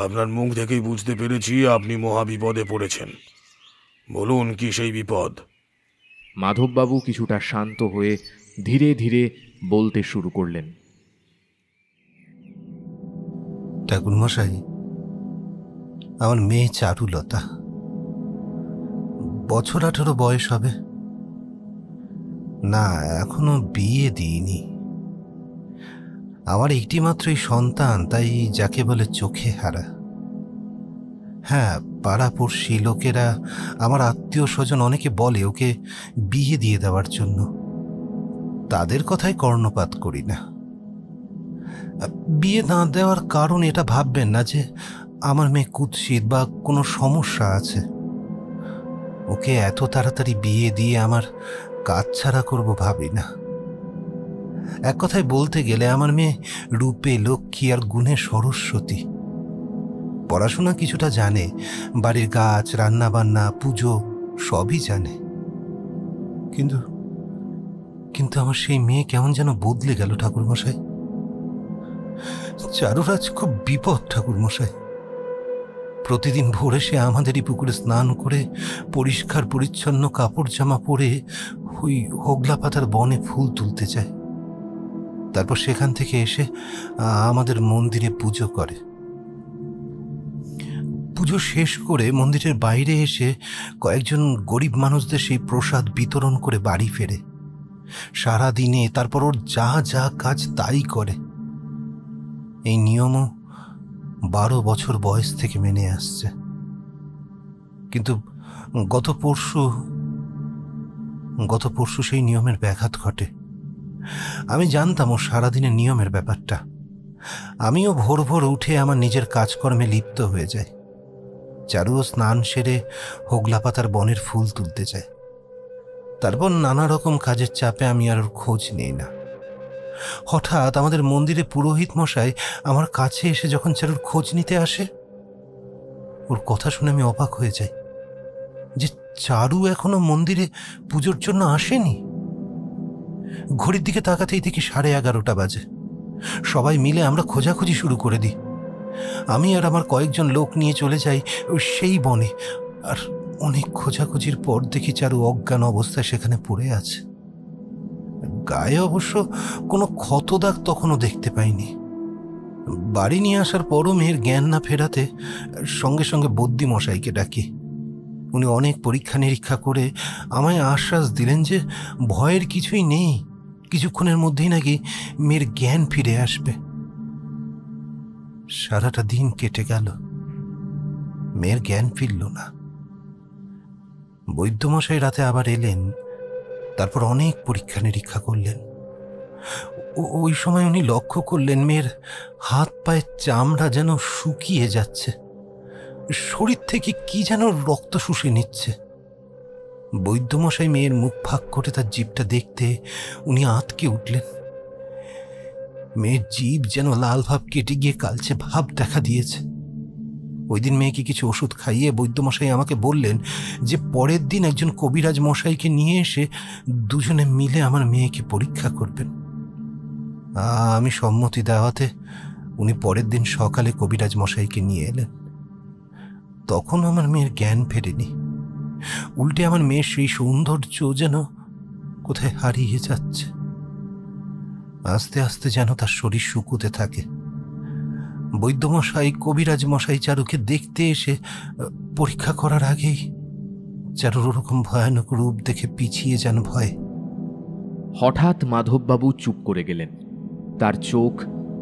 আপনার মুখ দেখেই বুঝতে পেরেছি আপনি মহা বিপদে পড়েছেন, বলুন কি সেই বিপদ? মাধববাবু কিছুটা শান্ত হয়ে ধীরে ধীরে বলতে শুরু করলেন, ঠাকুর মশাই, আমার মেয়ে চারুলতা, বছর আঠারো বয়স হবে, না এখনো বিয়ে দিইনি। আমার একটি মাত্রই সন্তান, তাই যাকে বলে চোখে হারা। হ্যাঁ, পাড়াপড়শি লোকেরা, আমার আত্মীয় স্বজন অনেকে বলে ওকে বিয়ে দিয়ে দেওয়ার জন্য। তাদের কথায় কর্ণপাত করি না। বিয়ে না দেওয়ার কারণ এটা ভাববেন না যে আমার মেয়ে কুৎসিত বা কোনো সমস্যা আছে। ওকে এত তাড়াতাড়ি বিয়ে দিয়ে আমার কাজ ছাড়া করবো ভাবি না। এক কথায় বলতে গেলে আমার মেয়ে রূপে লক্ষ্মী আর গুণে সরস্বতী। পড়াশোনা কিছুটা জানে, বাড়ির কাজ, রান্না বান্না, পুজো সবই জানে, কিন্তু কিন্তু আমার সেই মেয়ে কেমন যেন বদলে গেল ঠাকুরমশাই। চারুরাজ খুব বিপদ ঠাকুরমশাই। প্রতিদিন ভোরে সে আমাদেরই পুকুরে স্নান করে পরিষ্কার পরিচ্ছন্ন কাপড় জামা পরে ওই হোগলা পাতার বনে ফুল তুলতে যায়, তারপর সেখান থেকে এসে আমাদের মন্দিরে পুজো করে। পুজো শেষ করে মন্দিরের বাইরে এসে কয়েকজন গরিব মানুষদের সেই প্রসাদ বিতরণ করে বাড়ি ফেরে সারাদিনে। তারপর ওর যা যা কাজ তাই করে। এই নিয়মও বারো বছর বয়স থেকে মেনে আসছে। কিন্তু গত পরশু গত পরশু সেই নিয়মের ব্যাঘাত ঘটে। আমি জানতাম ও সারাদিনের নিয়মের ব্যাপারটা। আমিও ভোর ভোর উঠে আমার নিজের কাজকর্মে লিপ্ত হয়ে যাই। চারুও স্নান সেরে হোগলা পাতার বনের ফুল তুলতে যায়। তারপর নানা রকম কাজের চাপে আমি আর ওর খোঁজ নিই না। হঠাৎ আমাদের মন্দিরে পুরোহিত মশাই আমার কাছে এসে যখন চারুর খোঁজ নিতে আসে, ওর কথা শুনে আমি অবাক হয়ে যাই যে চারু এখনো মন্দিরে পুজোর জন্য আসেনি। ঘড়ির দিকে তাকাতেই দেখি সাড়ে এগারোটা বাজে। সবাই মিলে আমরা খোঁজাখুঁজি শুরু করে দিই। আমি আর আমার কয়েকজন লোক নিয়ে চলে যাই সেই বনে, আর অনেক খোঁজাখুঁজির পর দেখি চারু অজ্ঞান অবস্থায় সেখানে পড়ে আছে। গায়ে অবশ্য কোনো ক্ষত দাগ তখনও দেখতে পাইনি। বাড়ি নিয়ে আসার পরও মেয়ের জ্ঞান না ফেরাতে সঙ্গে সঙ্গে বদ্যি মশাইকে ডাকি। উনি অনেক পরীক্ষা নিরীক্ষা করে আমায় আশ্বাস দিলেন যে ভয়ের কিছুই নেই, কিছুক্ষণের মধ্যেই নাকি মেয়ের জ্ঞান ফিরে আসবে। সারাটা দিন কেটে গেল, মেয়ের জ্ঞান ফিরল না। বৈদ্যমশাই রাতে আবার এলেন, তারপর অনেক পরীক্ষা নিরীক্ষা করলেন। ওই সময় উনি লক্ষ্য করলেন মেয়ের হাত পায়ের চামড়া যেন শুকিয়ে যাচ্ছে, শরীর থেকে কি যেন রক্ত শুষে নিচ্ছে। বৈদ্যমশাই মেয়ের মুখ ফাঁক করে তার জিভটা দেখতে উনি আঁতকে উঠলেন। মেয়ের জিভ যেন লাল ভাব কেটে গিয়ে কালচে ভাব দেখা দিয়েছে। ওই দিন মেয়েকে কিছু ওষুধ খাইয়ে বৈদ্যমশাই আমাকে বললেন যে পরের দিন একজন কবিরাজ মশাইকে নিয়ে এসে দুজনে মিলে আমার মেয়েকে পরীক্ষা করবেন। আমি সম্মতি দেওয়াতে উনি পরের দিন সকালে কবিরাজ মশাইকে নিয়ে এলেন। তখন আমার মেয়ের জ্ঞান ফেরেনি, উল্টে আমার মেয়ের সেই সৌন্দর্য যেন কোথায় হারিয়ে যাচ্ছে। আস্তে আস্তে যেন তার শরীর শুকুতে থাকে। বৈদ্যমশাই কবিরাজ মশাই চারুকে দেখতে এসে পরীক্ষা করার আগেই চারুর ওরকম ভয়ানক রূপ দেখে পিছিয়ে যান ভয়। হঠাৎ মাধববাবু চুপ করে গেলেন। তার চোখ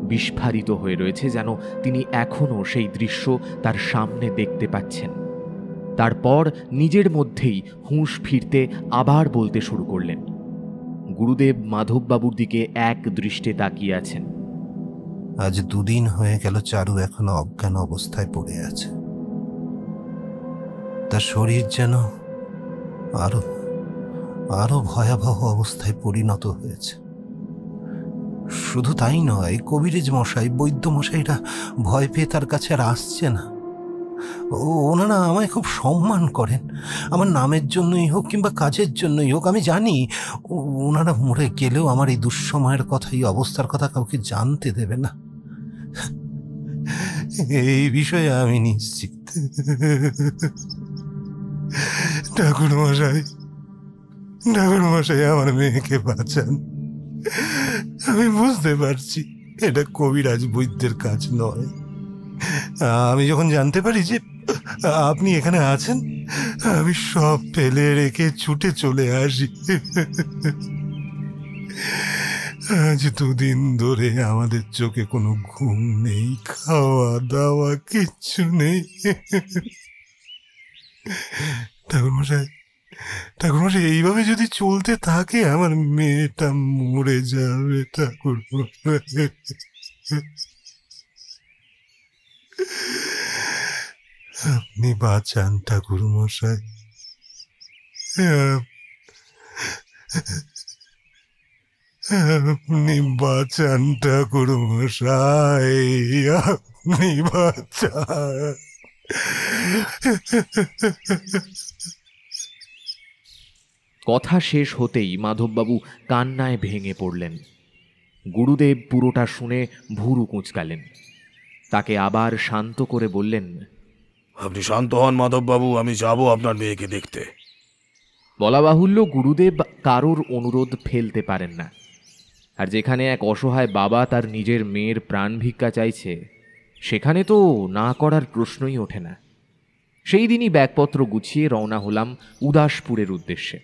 বিস্ফারিত হয়ে রয়েছে, যেন তিনি এখনও সেই দৃশ্য তার সামনে দেখতে পাচ্ছেন। তারপর নিজের মধ্যেই হুঁশ ফিরতে আবার বলতে শুরু করলেন। গুরুদেব মাধববাবুর দিকে এক দৃষ্টে তাকিয়ে আছেন। আজ দুদিন হয়ে গেল চারু এখনো অজ্ঞান অবস্থায় পড়ে আছে। তার শরীর যেন আরো আরো ভয়াবহ অবস্থায় পরিণত হয়েছে। শুধু তাই নয়, কবিরাজ মশাই বৈদ্য মশাইরা ভয় পেয়ে তার কাছে আর আসছে না। ও ওনারা আমায় খুব সম্মান করেন, আমার নামের জন্যই হোক কিংবা কাজের জন্যই হোক। আমি জানি ওনারা মরে গেলেও আমার এই দুঃসময়ের কথা, এই অবস্থার কথা কাউকে জানতে দেবে না, এই বিষয়ে আমি নিশ্চিত। ঠাকুর মশাই, ঠাকুর মশাই আমার মেয়েকে বাঁচান। আমি বুঝতে পারছি এটা কবিরাজ বৈদ্যের কাজ নয়। আমি যখন জানতে পারি যে আপনি এখানে আছেন, আমি সব ফেলে রেখে ছুটে চলে আসি। আজ দুদিন ধরে আমাদের চোখে কোনো ঘুম নেই, খাওয়া দাওয়া কিচ্ছু নেই। ঠাকুরমশাই, ঠাকুরমশাই এইভাবে যদি চলতে থাকে আমার মেয়েটা মরে যাবে। ঠাকুরমশাই, আপনি বাঁচান ঠাকুর মশাই। আপনি বাঁচান ঠাকুর মশাই, আপনি বাঁচান। কথা শেষ হতেই মাধববাবু কান্নায় ভেঙে পড়লেন। গুরুদেব পুরোটা শুনে ভুরু কুঁচকালেন। তাকে আবার শান্ত করে বললেন, আপনি শান্ত হন মাধববাবু, আমি যাব আপনার মেয়েকে দেখতে। বলা বাহুল্য, গুরুদেব কারোর অনুরোধ ফেলতে পারেন না। আর যেখানে এক অসহায় বাবা তার নিজের মেয়ের প্রাণ ভিক্ষা চাইছে, সেখানে তো না করার প্রশ্নই ওঠে না। সেই দিনই ব্যাগপত্র গুছিয়ে রওনা হলাম উদাসপুরের উদ্দেশ্যে।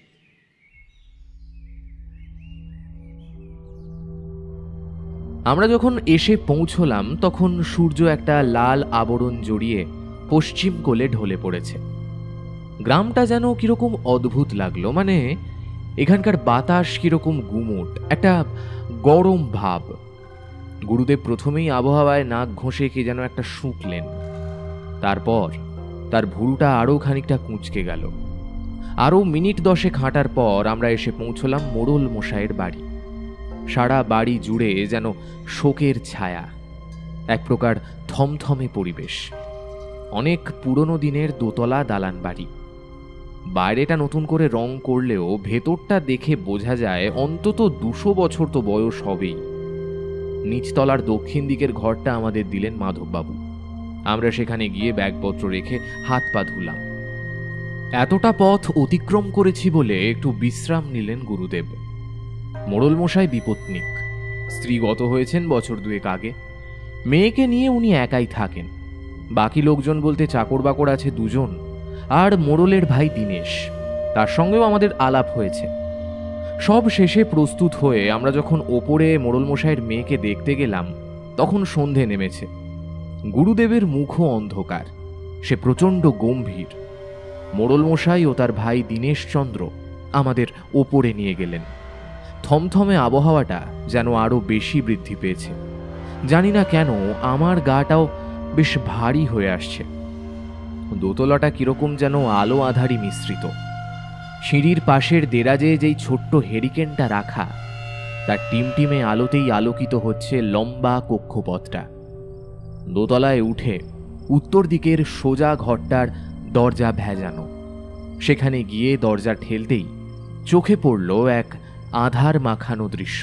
আমরা যখন এসে পৌঁছলাম তখন সূর্য একটা লাল আবরণ জড়িয়ে পশ্চিম কোলে ঢলে পড়েছে। গ্রামটা যেন কীরকম অদ্ভুত লাগলো, মানে এখানকার বাতাস কীরকম গুমোট, একটা গরম ভাব। গুরুদেব প্রথমেই আবহাওয়ায় নাক ঘষে কে যেন একটা শুঁকলেন। তারপর তার ভুরুটা আরও খানিকটা কুঁচকে গেল। আরও মিনিট দশে হাঁটার পর আমরা এসে পৌঁছলাম মোড়ল মশাইয়ের বাড়ি। সারা বাড়ি জুড়ে যেন শোকের ছায়া, এক প্রকার থমথমে পরিবেশ। অনেক পুরনো দিনের দোতলা দালান বাড়ি। বাইরেটা নতুন করে রং করলেও ভেতরটা দেখে বোঝা যায় অন্তত দুশো বছর তো বয়স হবেই। নিচতলার দক্ষিণ দিকের ঘরটা আমাদের দিলেন মাধববাবু। আমরা সেখানে গিয়ে ব্যাগপত্র রেখে হাত পা ধুলাম। এতটা পথ অতিক্রম করেছি বলে একটু বিশ্রাম নিলেন গুরুদেব। মোড়ল মশাই বিপত্নিক, স্ত্রী গত হয়েছেন বছর দুয়েক আগে। মেয়েকে নিয়ে উনি একাই থাকেন। বাকি লোকজন বলতে চাকর বাকর আছে দুজন, আর মোড়লের ভাই দিনেশ, তার সঙ্গেও আমাদের আলাপ হয়েছে। সব শেষে প্রস্তুত হয়ে আমরা যখন ওপরে মোড়ল মশাইয়ের মেয়েকে দেখতে গেলাম তখন সন্ধে নেমেছে। গুরুদেবের মুখও অন্ধকার, সে প্রচণ্ড গম্ভীর। মোড়ল মশাই ও তার ভাই দিনেশ চন্দ্র আমাদের ওপরে নিয়ে গেলেন। থমথমে আবহাওয়াটা যেন আরও বেশি বৃদ্ধি পেয়েছে। জানি না কেন আমার গাটাও বেশ ভারী হয়ে আসছে। দোতলাটা কীরকম যেন আলো আঁধারি মিশ্রিত। সিঁড়ির পাশের দেরাজে যেই ছোট্ট হেরিকেনটা রাখা, তার টিমটিমে আলোতেই আলোকিত হচ্ছে লম্বা কক্ষপথটা। দোতলায় উঠে উত্তর দিকের সোজা ঘরটার দরজা ভেজানো, সেখানে গিয়ে দরজা ঠেলতেই চোখে পড়ল এক আধার মাখানো দৃশ্য।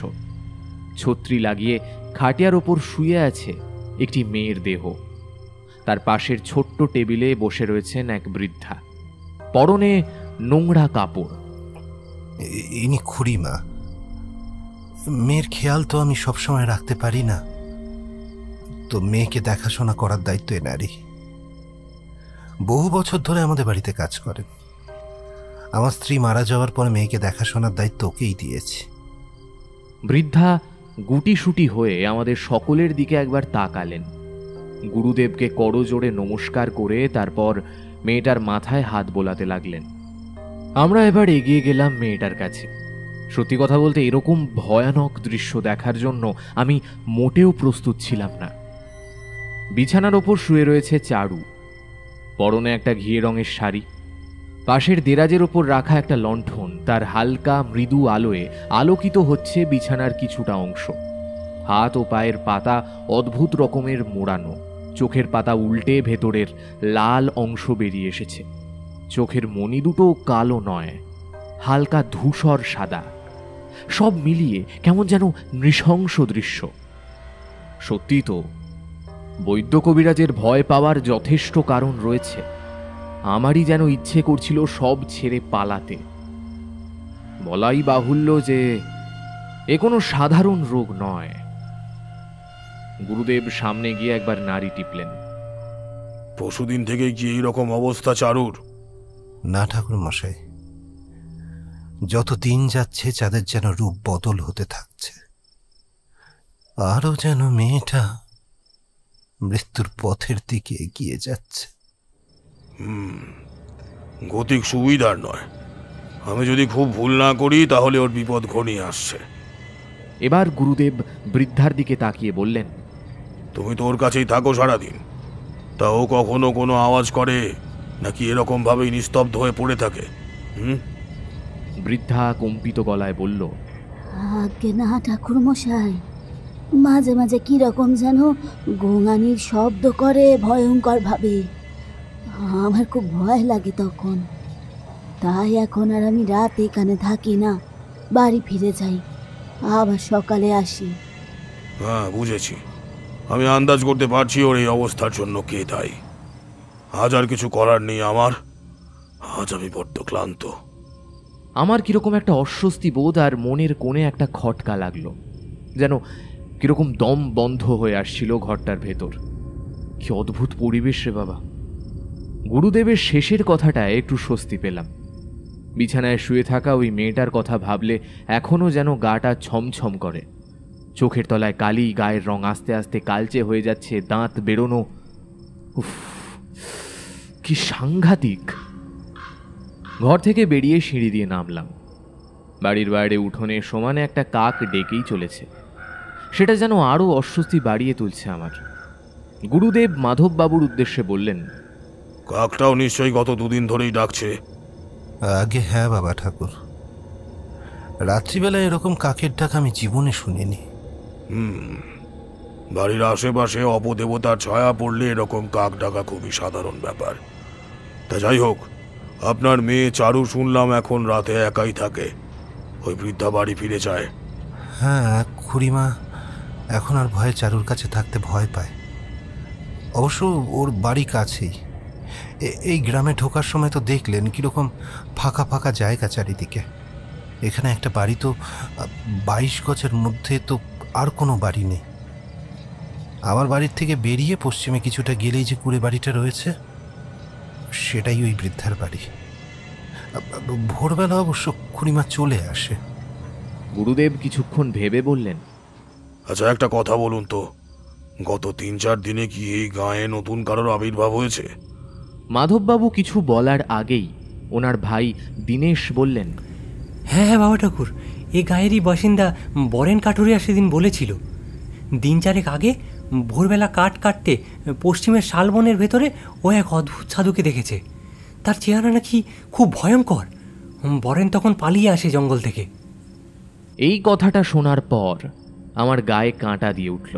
ছত্রি লাগিয়ে খাটিয়ার ওপর শুয়ে আছে একটি মেয়ের দেহ। তার পাশের ছোট্ট টেবিলে বসে রয়েছেন এক বৃদ্ধা, পরনে নোংরা কাপড়। ইনি খুড়িমা। মেয়ের খেয়াল তো আমি সবসময় রাখতে পারি না, তো মেয়েকে দেখাশোনা করার দায়িত্ব এনারই। বহু বছর ধরে আমাদের বাড়িতে কাজ করেন। আমার স্ত্রী মারা যাওয়ার পর মেয়েকে দেখাশোনার দায়িত্ব ওকেই দিয়েছি। বৃদ্ধা গুটিসুটি হয়ে আমাদের সকলের দিকে একবার তাকালেন, গুরুদেবকে করজোড়ে নমস্কার করে তারপর মেয়েটার মাথায় হাত বোলাতে লাগলেন। আমরা এবার এগিয়ে গেলাম মেয়েটার কাছে। সত্যি কথা বলতে এরকম ভয়ানক দৃশ্য দেখার জন্য আমি মোটেও প্রস্তুত ছিলাম না। বিছানার ওপর শুয়ে রয়েছে চারু, পরনে একটা ঘিয়ে রঙের শাড়ি। পাশের দেরাজের ওপর রাখা একটা লণ্ঠন তার হালকা মৃদু আলোয় আলোকিত হচ্ছে বিছানার কিছুটা অংশ। হাত ও পায়ের পাতা অদ্ভুত রকমের মোড়ানো, চোখের পাতা উল্টে ভেতরের লাল অংশ বেরিয়ে এসেছে। চোখের মণি দুটো কালো নয়, হালকা ধূসর সাদা। সব মিলিয়ে কেমন যেন নৃশংস দৃশ্য। সত্যি তো বৈদ্য কবিরাজের ভয় পাওয়ার যথেষ্ট কারণ রয়েছে। আমারই যেন ইচ্ছে করছিল সব ছেড়ে পালাতে। বলাই বাহুল্য যে এ কোনো সাধারণ রোগ নয়। গুরুদেব সামনে গিয়ে একবার নাড়ি টিপলেন। পরশুদিন থেকে কি এইরকম অবস্থা চারুর? না ঠাকুর মশাই, যত দিন যাচ্ছে চাঁদের যেন রূপ বদল হতে থাকছে, আরও যেন মেয়েটা মৃত্যুর পথের দিকে এগিয়ে যাচ্ছে। হুম, গতিক সুবিধার নয়। আমি যদি খুব ভুল না করি তাহলে ওর বিপদ ঘনিয়ে আসছে। এবার গুরুদেব বৃদ্ধার দিকে তাকিয়ে বললেন, তুমি তো ওর কাছেই থাকো সারাদিন, তা ও কখনো কোনো আওয়াজ করে নাকি এরকমভাবেই নিস্তব্ধ হয়ে পড়ে থাকে? হুম, বৃদ্ধা কম্পিত গলায় বলল, আগে না ঠাকুর মশাই, মাঝে মাঝে কিরকম যেন গোঙানির শব্দ করে ভয়ঙ্কর ভাবে। আমার খুব ভয় লাগে তখন, তাই এখন আর আমি রাত এখানে থাকি না, বাড়ি ফিরে যাই, আবার সকালে আসি। হ্যাঁ বুঝেছি, আমি আন্দাজ করতে পারছি ওর এই অবস্থার জন্য কে দায়ী। আজ আর কিছু করার নেই আমার, আজ আমি বড্ড ক্লান্ত। আমার কিরকম একটা অস্বস্তি বোধ আর মনের কোণে একটা খটকা লাগলো, যেন কিরকম দম বন্ধ হয়ে আসছিল ঘরটার ভেতর। কি অদ্ভুত পরিবেশ রে বাবা। গুরুদেবের শেষের কথাটায় একটু স্বস্তি পেলাম। বিছানায় শুয়ে থাকা ওই মেয়েটার কথা ভাবলে এখনও যেন গাটা ছমছম করে। চোখের তলায় কালি, গায়ের রং আস্তে আস্তে কালচে হয়ে যাচ্ছে, দাঁত বেরোনো। উফ, কি সাংঘাতিক। ঘর থেকে বেরিয়ে সিঁড়ি দিয়ে নামলাম। বাড়ির বাইরে উঠোনে সমানে একটা কাক ডেকেই চলেছে, সেটা যেন আরও অস্বস্তি বাড়িয়ে তুলছে আমার। গুরুদেব মাধব বাবুর উদ্দেশ্যে বললেন, কাকটাও নিশ্চয়ই গত দুদিন ধরেই ডাকছে। আগে হ্যাঁ বাবা ঠাকুর, রাত্রিবেলা এরকম কাকের ডাক আমি জীবনে শুনিনি। হুম, বাড়ির আশেপাশে অপদেবতার ছায়া পড়লে এরকম কাক ডাকা খুবই সাধারণ ব্যাপার। তা যাই হোক, আপনার মেয়ে চারু শুনলাম এখন রাতে একাই থাকে, ওই বৃদ্ধা বাড়ি ফিরে যায়। হ্যাঁ খুড়িমা এখন আর ভয়ে চারুর কাছে থাকতে ভয় পায়। অবশ্য ওর বাড়ি কাছেই, এই গ্রামে ঢোকার সময় তো দেখলেন কীরকম ফাঁকা ফাঁকা জায়গা চারিদিকে। এখানে একটা বাড়ি তো বাইশ গজের মধ্যে তো আর কোনো বাড়ি নেই। আমার বাড়ির থেকে বেরিয়ে পশ্চিমে কিছুটা গেলেই যে কুড়ে বাড়িটা রয়েছে, সেটাই ওই বৃদ্ধার বাড়ি। ভোরবেলা অবশ্য খুড়িমা চলে আসে। গুরুদেব কিছুক্ষণ ভেবে বললেন, আচ্ছা একটা কথা বলুন তো, গত তিন চার দিনে কি এই গাঁয়ে নতুন কারোর আবির্ভাব হয়েছে? মাধববাবু কিছু বলার আগেই ওনার ভাই দিনেশ বললেন, হ্যাঁ হ্যাঁ বাবা ঠাকুর, এ গাঁয়েরই বাসিন্দা বরেন কাঠুরিয়া সেদিন বলেছিল, দিন চারেক আগে ভোরবেলা কাঠ কাটতে পশ্চিমের শালবনের ভেতরে ও এক অদ্ভুত সাধুকে দেখেছে। তার চেহারা নাকি খুব ভয়ঙ্কর। বরেন তখন পালিয়ে আসে জঙ্গল থেকে। এই কথাটা শোনার পর আমার গায়ে কাঁটা দিয়ে উঠল।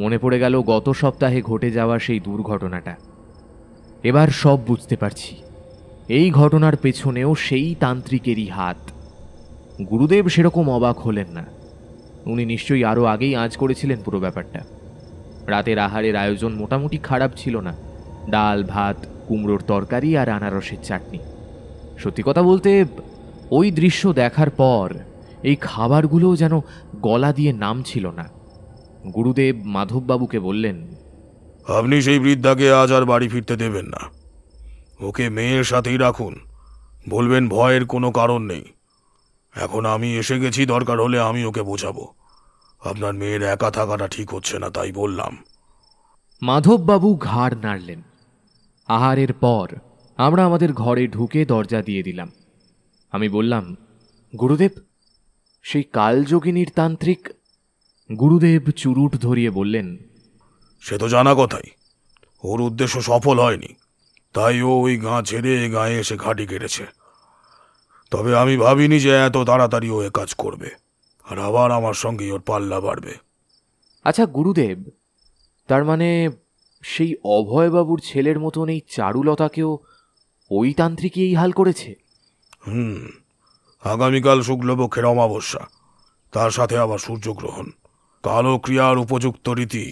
মনে পড়ে গেল গত সপ্তাহে ঘটে যাওয়া সেই দুর্ঘটনাটা। এবার সব বুঝতে পারছি, এই ঘটনার পেছনেও সেই তান্ত্রিকেরই হাত। গুরুদেব সেরকম অবাক হলেন না, উনি নিশ্চয়ই আরও আগেই আঁচ করেছিলেন পুরো ব্যাপারটা। রাতের আহারের আয়োজন মোটামুটি খারাপ ছিল না, ডাল ভাত, কুমড়োর তরকারি আর আনারসের চাটনি। সত্যি কথা বলতে ওই দৃশ্য দেখার পর এই খাবারগুলোও যেন গলা দিয়ে নামছিল না। গুরুদেব মাধববাবুকে বললেন, আপনি সেই বৃদ্ধাকে আজ আর বাড়ি ফিরতে দেবেন না, ওকে মেয়ের সাথেই রাখুন, বলবেন ভয়ের কোনো কারণ নেই। এখন আমি এসে গেছি, দরকার হলে আমি ওকে বোঝাবো। আপনার মেয়ের একা থাকাটা ঠিক হচ্ছে না, তাই বললাম। মাধববাবু ঘাড় নাড়লেন। আহারের পর আমরা আমাদের ঘরে ঢুকে দরজা দিয়ে দিলাম। আমি বললাম, গুরুদেব, সেই কালযোগিনীর তান্ত্রিক? গুরুদেব চুরুট ধরিয়ে বললেন, সে তো জানা কথাই, ওর উদ্দেশ্য সফল হয়নি, তাই ও ওই গাঁ ছেড়ে গাঁয়ে এসে ঘাঁটি কেটেছে। তবে আমি ভাবিনি যে এত তাড়াতাড়ি ও এ কাজ করবে, আর আবার আমার সঙ্গে ওর পাল্লা বাড়বে। আচ্ছা গুরুদেব, তার মানে সেই অভয়বাবুর ছেলের মতন এই চারুলতাকেও ওই তান্ত্রিকই এই হাল করেছে? হুম, আগামীকাল শুক্লপক্ষের অমাবস্যা, তার সাথে আবার সূর্যগ্রহণ। কালো ক্রিয়ার উপযুক্ত রীতি,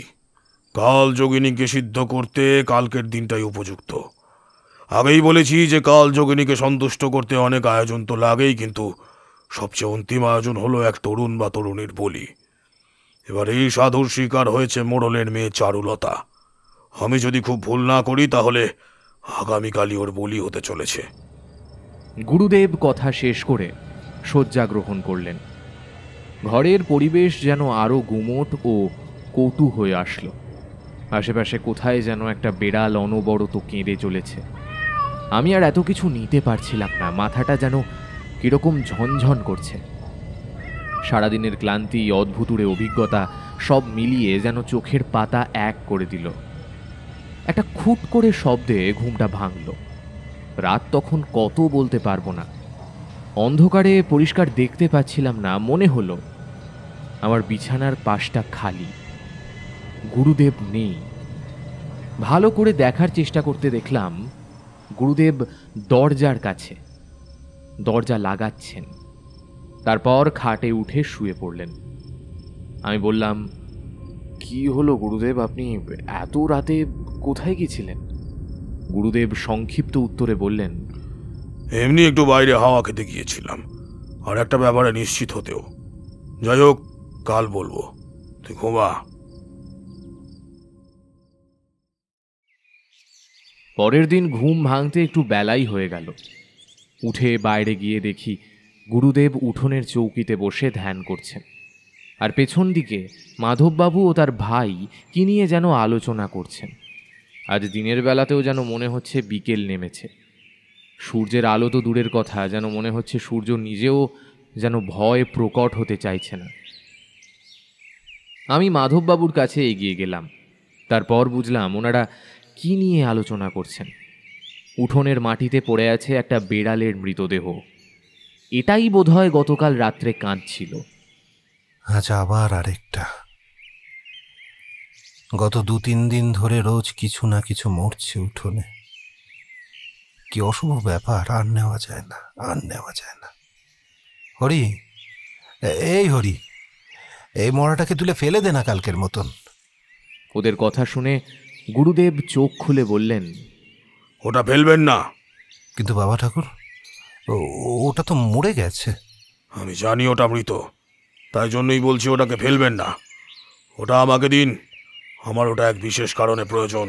কাল যোগিনীকে সিদ্ধ করতে কালকের দিনটাই উপযুক্ত। আগেই বলেছি যে কাল যোগিনীকে সন্তুষ্ট করতে অনেক আয়োজন তো লাগেই, কিন্তু সবচেয়ে অন্তিম আয়োজন হলো এক তরুণ বা তরুণীর বলি। এবার এই সাধুর শিকার হয়েছে মোড়লের মেয়ে চারুলতা। আমি যদি খুব ভুল না করি তাহলে আগামীকালই ওর বলি হতে চলেছে। গুরুদেব কথা শেষ করে শয্যা গ্রহণ করলেন। ঘরের পরিবেশ যেন আরও গুমোট ও কটু হয়ে আসলো। আশেপাশে কোথায় যেন একটা বিড়াল অনবরত কেঁদে চলেছে। আমি আর এত কিছু নিতে পারছিলাম না, মাথাটা যেন কীরকম ঝনঝন করছে। সারাদিনের ক্লান্তি, অদ্ভুতুরে অভিজ্ঞতা সব মিলিয়ে যেন চোখের পাতা এক করে দিল। একটা খুট করে শব্দে ঘুমটা ভাঙল। রাত তখন কত বলতে পারবো না, অন্ধকারে পরিষ্কার দেখতে পাচ্ছিলাম না। মনে হলো আমার বিছানার পাশটা খালি, গুরুদেব নেই। ভালো করে দেখার চেষ্টা করতে দেখলাম গুরুদেব দরজার কাছে দরজা লাগাচ্ছেন, তারপর খাটে উঠে শুয়ে পড়লেন। আমি বললাম, কি হলো গুরুদেব, আপনি এত রাতে কোথায় গিয়েছিলেন? গুরুদেব সংক্ষিপ্ত উত্তরে বললেন, এমনি একটু বাইরে হাওয়া খেতে গিয়েছিলাম, আর একটা ব্যাপারে নিশ্চিত হতেও। যাই হোক, কাল বলবো, তুই ঘুমা। পরের দিন ঘুম ভাঙতে একটু বেলাই হয়ে গেল। উঠে বাইরে গিয়ে দেখি গুরুদেব উঠোনের চৌকিতে বসে ধ্যান করছেন, আর পেছন দিকে মাধববাবু ও তার ভাই কি নিয়ে যেন আলোচনা করছেন। আজ দিনের বেলাতেও যেন মনে হচ্ছে বিকেল নেমেছে। সূর্যের আলো তো দূরের কথা, যেন মনে হচ্ছে সূর্য নিজেও যেন ভয়ে প্রকট হতে চাইছে না। আমি মাধববাবুর কাছে এগিয়ে গেলাম। তারপর বুঝলাম ওনারা কি নিয়ে আলোচনা করছেন। উঠোনের মাটিতে পড়ে আছে একটা বেড়ালের মৃতদেহ। এটাই বোধহয় গতকাল রাত্রে কাঁদছিল। আজ আবার আরেকটা। গত দু তিন দিন ধরে রোজ কিছু না কিছু মরছে উঠোনে। কি অশুভ ব্যাপার, আর নেওয়া যায় না, আর নেওয়া যায় না। হরি, এই হরি, এই মরাটাকে তুলে ফেলে দে না কালকের মতন। ওদের কথা শুনে গুরুদেব চোখ খুলে বললেন, ওটা ফেলবেন না। কিন্তু বাবা ঠাকুর, ওটা তো মরে গেছে। আমি জানি ওটা মৃত, তাই জন্যই বলছি ওটাকে ফেলবেন না। ওটা আমাকে দিন, আমার ওটা এক বিশেষ কারণে প্রয়োজন।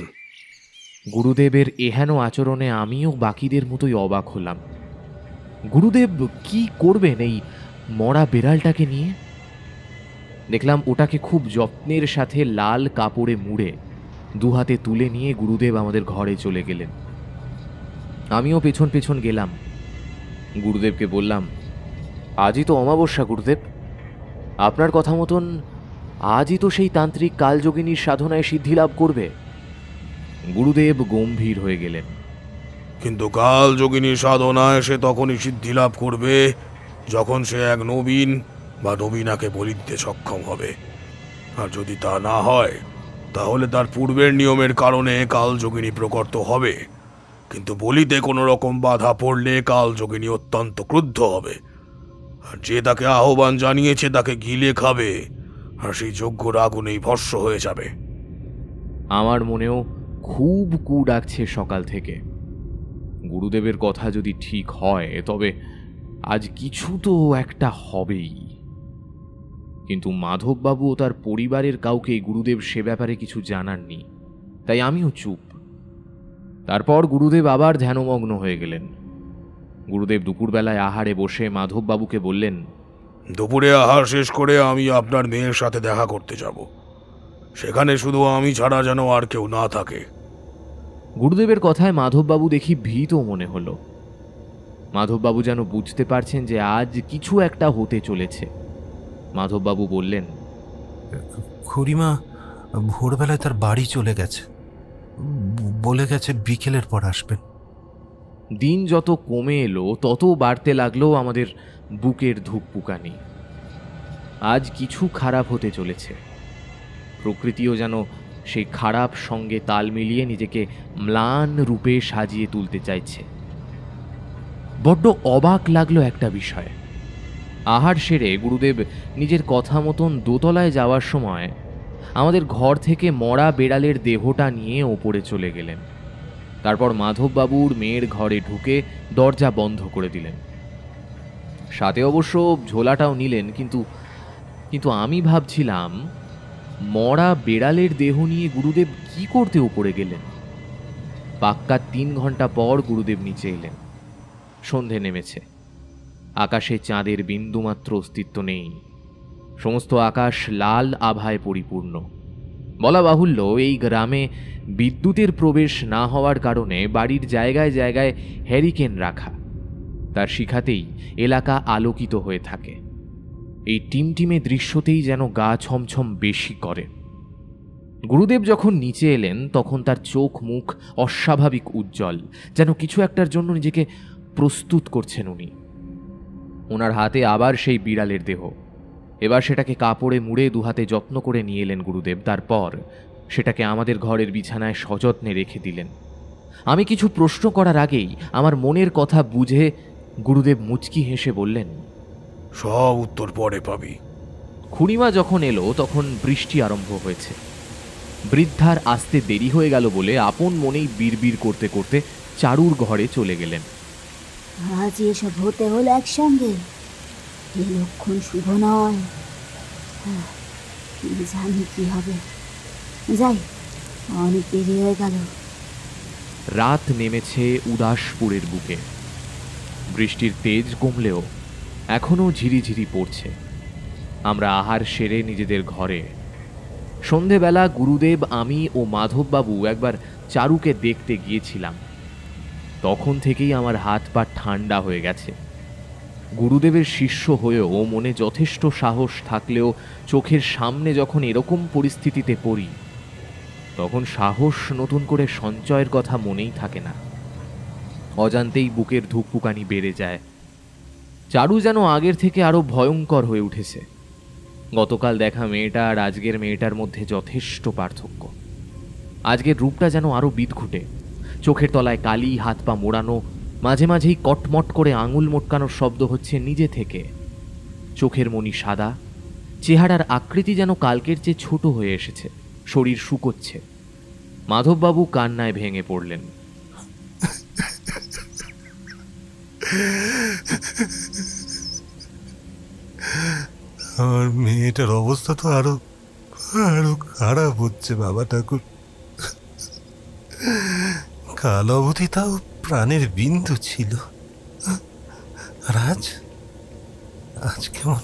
গুরুদেবের এহেন আচরণে আমিও বাকিদের মতোই অবাক হলাম। গুরুদেব কি করবেন এই মরা বিড়ালটাকে নিয়ে? দেখলাম ওটাকে খুব যত্নের সাথে লাল কাপড়ে মুড়ে দুহাতে তুলে নিয়ে গুরুদেব আমাদের ঘরে চলে গেলেন। আমিও পেছন পেছন গেলাম। গুরুদেবকে বললাম, আজই তো অমাবস্যা গুরুদেব, আপনার কথা মতন आज ही तो सेई तांत्रिक कालयोगिनीर साधनाय सिद्धि लाभ करबे। गुरुदेव गम्भीर हो गेलेन। किन्तु कालयोगिनी साधनाय से तखोनी सिद्धि लाभ करबे जखन से एक नवीन बा रविनाके बलि दिते सक्षम होबे। आर जदि ता ना हय ताहले तार पूर्वेर नियमेर कारणे कालयोगिनी प्रकट होबे, किन्तु बलिते कोनो रकम बाधा पड़ले कालयोगिनी अत्यंत क्रुद्ध होबे। आर जे ताके आह्वान जानियेछे ताके गिले खाबे और सेई यज्ञेर आगुनेई भस्म हये जाबे। आमार मनेओ खूब कू डाकछे सकाल थेके। गुरुदेवेर कथा जदि ठीक हय तबे आज किछु तो एकटा हबेई। किन्तु माधव बाबू और तार परिवारेर काउके गुरुदेव से ब्यापारे किछु जानाननि, ताई आमिओ चुप। तारपर गुरुदेव आबार ध्यानमग्न हये गेलेन। गुरुदेव दुपुर बेलाय आहारे बसे माधव बाबूके बोलेन, दोपुरे आहार शेष करे आमी आपनार मेयेर साथे देखा करते जाबो, सेखाने शुधु आमी छाड़ा जेनो आर केउ ना थाके। गुरुदेवेर कथाय माधव बाबू देखि भीत मने हलो। माधव बाबू जेनो बुझते पारछेन जे आज किछु एकटा होते चलेछे। माधव बाबू बोलेन, खुड़ीमा भोर बेलाय तार बाड़ी चले गेछे, बोले गेछे बिकेलेर पर आसबेन। दिन যত কমে এলো তত বাড়তে লাগলো আমাদের বুকের ধুকপুকানি। আজ কিছু খারাপ হতে চলেছে। প্রকৃতিও যেন সেই খারাপ সঙ্গে তাল মিলিয়ে নিজেকে ম্লান রূপে সাজিয়ে তুলতে চাইছে। বড় অবাক লাগলো একটা বিষয়। আহার সেরে গুরুদেব নিজের কথা মতন দোতলায় যাওয়ার সময় আমাদের ঘর থেকে মরা বেড়ালের দেহটা নিয়ে ওপরে চলে গেলেন। তারপর মাধব বাবুর মেয়ের ঘরে ঢুকে দরজা বন্ধ করে দিলেন। সাথে অবশ্য ঝোলাটাও নিলেন। কিন্তু কিন্তু আমি ভাবছিলাম মরা বেড়ালের দেহ নিয়ে গুরুদেব কি করতে উপরে গেলেন। পাক্কা তিন ঘন্টা পর গুরুদেব নিচে এলেন। সন্ধে নেমেছে। আকাশে চাঁদের বিন্দুমাত্র অস্তিত্ব নেই। সমস্ত আকাশ লাল আভায় পরিপূর্ণ। বলা বাহুল্য এই গ্রামে বিদ্যুতের প্রবেশ না হওয়ার কারণে বাড়ির জায়গায় জায়গায় হ্যারিকেন রাখা, তার শিখাতেই এলাকা আলোকিত হয়ে থাকে। এই টিমটিমে দৃশ্যতেই যেন গা ছমছম বেশি করে। গুরুদেব যখন নিচে এলেন তখন তার চোখ মুখ অস্বাভাবিক উজ্জ্বল, যেন কিছু একটার জন্য নিজেকে প্রস্তুত করছেন উনি। ওনার হাতে আবার সেই বিড়ালের দেহ। এবার সেটাকে কাপড়ে মুড়ে দুহাতে যত্ন করে নিয়ে এলেন গুরুদেব। তারপর সেটাকে আমাদের ঘরের বিছানায় সযত্নে রেখে দিলেন। আমি কিছু প্রশ্ন করার আগেই আমার মনের কথা বুঝে গুরুদেব মুচকি হেসে বললেন, সব উত্তর পরে পাবি। খুড়িমা যখন এলো তখন বৃষ্টি আরম্ভ হয়েছে। বৃদ্ধার আসতে দেরি হয়ে গেল বলে আপন মনেই বিড়বিড় করতে করতে চারুর ঘরে চলে গেলেন। আজ এসব হতে হলো একসঙ্গে, এই লক্ষণ শুভ নয়। জানি কি হবে, যাই, অনেক দেরি হয়ে গেল। রাত নেমেছে উদাসপুরের বুকে। বৃষ্টির তেজ কমলেও এখনও ঝিরিঝিরি পড়ছে। আমরা আহার সেরে নিজেদের ঘরে। সন্ধেবেলা গুরুদেব, আমি ও মাধববাবু একবার চারুকে দেখতে গিয়েছিলাম। তখন থেকেই আমার হাত পা ঠান্ডা হয়ে গেছে। গুরুদেবের শিষ্য হয়েও মনে যথেষ্ট সাহস থাকলেও চোখের সামনে যখন এরকম পরিস্থিতিতে পড়ি তখন সাহস নতুন করে সঞ্চয়ের কথা মনেই থাকে না। অজান্তেই বুকের ধুকপুকানি বেড়ে যায়। চারু যেন আগের থেকে আরও ভয়ঙ্কর হয়ে উঠেছে। গতকাল দেখা মেয়েটা আর আজকের মেয়েটার মধ্যে যথেষ্ট পার্থক্য। আজকের রূপটা যেন আরও বিদঘুটে। চোখের তলায় কালি, হাত পা মোড়ানো, মাঝে মাঝেই কটমট করে আঙুল মোটকানোর শব্দ হচ্ছে নিজে থেকে। চোখের মনি সাদা, চেহারার আকৃতি যেন কালকের চেয়ে ছোট হয়ে এসেছে। শরীর শুকোচ্ছে। মাধববাবু কান্নায় ভেঙে পড়লেন। আর মেয়েটার অবস্থা তো আরো আরো খারাপ হচ্ছে বাবা ঠাকুর। কাল অবধি তাও প্রাণের বিন্দু ছিল, আর আজ আজ কেমন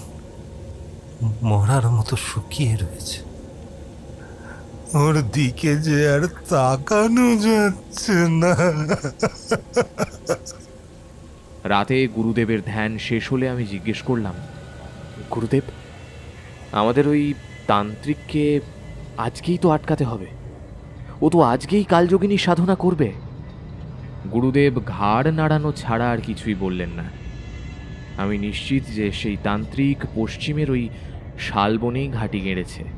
মরার মতো শুকিয়ে রয়েছে। ওর দিকে যে আর তাকানো যাচ্ছে না। রাতে গুরুদেবের ধ্যান শেষ হলে আমি জিজ্ঞেস করলাম, গুরুদেব, আমাদের ওই तांत्रिक के आज के ही तो अटकाते होबे, ओ तो आज के ही कालयोगिनी साधना करबे। गुरुदेव घाड़ नाड़ानो छाड़ा आर किछुई बोललेन ना। आमी निश्चित जे सेई तांत्रिक पश्चिमेर ओई शालबनेई घाटी गेड़ेछे।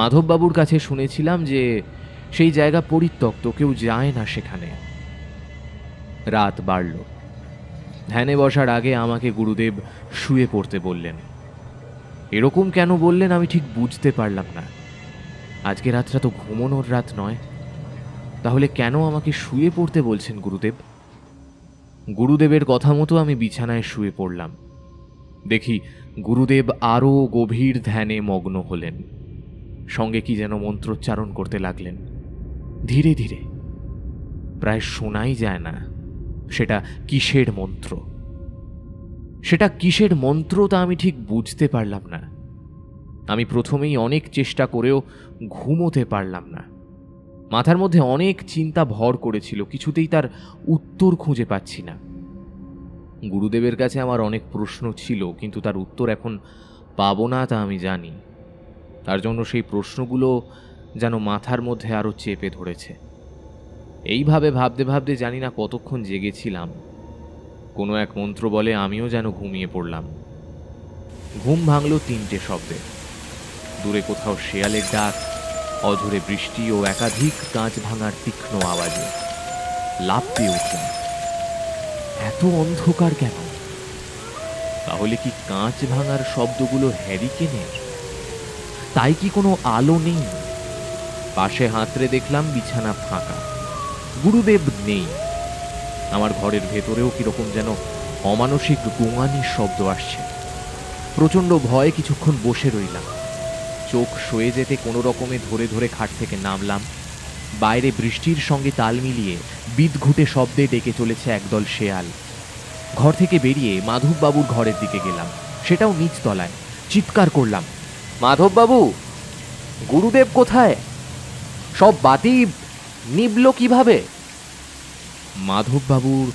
माधव बाबूर काछे शुनेछिलाम जे सेई जायगा परित्यक्तो, केउ जाय ना सेखाने। रात बाड़लो। ध्याने बसार आगे आमाके गुरुदेव शुए पड़ते बोललेन। एरकम केन बोललेन आमी ठीक बुझते पारलाम ना। आजके रातटा तो घुमानोर रात नय, ताहले केन आमाके शुए पड़ते बोलछेन गुरुदेव? गुरुदेवेर कथा मतो आमी बिछानाय शुए पड़लाम। देखी गुरुदेव आरो गभीर ध्याने मग्न हलेन। संगे कि जेन मंत्रोच्चारण करते लागलेन, धीरे धीरे, प्राय शोनाई जाय ना सेटा किसेर मंत्र। सेटा किसेर मंत्र ता आमी ठीक बुझते पारलाम ना। आमी प्रथमेई अनेक चेष्टा करेओ घुमोते पारलाम ना। माथार मध्य अनेक चिंता भर करेछिलो, किछुतेई तार उत्तर खुंजे पाच्छी ना। गुरुदेवेर काछे आमार अनेक प्रश्न छिलो, किन्तु तार उत्तर एखन पाबो ना ता आमी जानी। तार जोन्नो सेई प्रश्नगुलो जेनो माथार मध्य आरो चेपे धरेछे। एइभावे भाबते भाबते जानि ना कतक्षण जेगेछिलाम। कोनो एक मंत्र बले आमिओ जेनो घुमिये पड़लाम। घुम भांगलो तीनटे शब्दे। दूरे कोथाओ शेयालेर डाक, अझोरे बृष्टि और एकाधिक काँच भांगार तीक्ष्ण आवाजे लाभ पे उठलाम। एत अंधकार केन? ताहले कि काँच भांगार शब्दगुलो हैरिकेनेर? ताई कि कोनो आलो नेई? पाशे हातड़े देखलाम बिछाना फाँका, गुरुदेव नेई। आमार घरेर भेतरेओ किरकम जेन अमानसिक गोंगानिर शब्द आसछे। प्रचंड भये किछुक्षण बसे रइलाम। चोख शुए जेते कोनो रकमे धरे धरे खाट थेके नामलाम। बाइरे बृष्टिर संगे ताल मिलिए बिदघुटे शब्दे डेके चलेछे एकदल शेयाल। घर थेके बेरिये माधव बाबूर घरेर दिके गेलाम, सेटाओ नीच तलाय। चित्कार करलाम, माधव बाबू, गुरुदेव कोथाय? सब बाती निबलो किभाबे? माधव बाबूर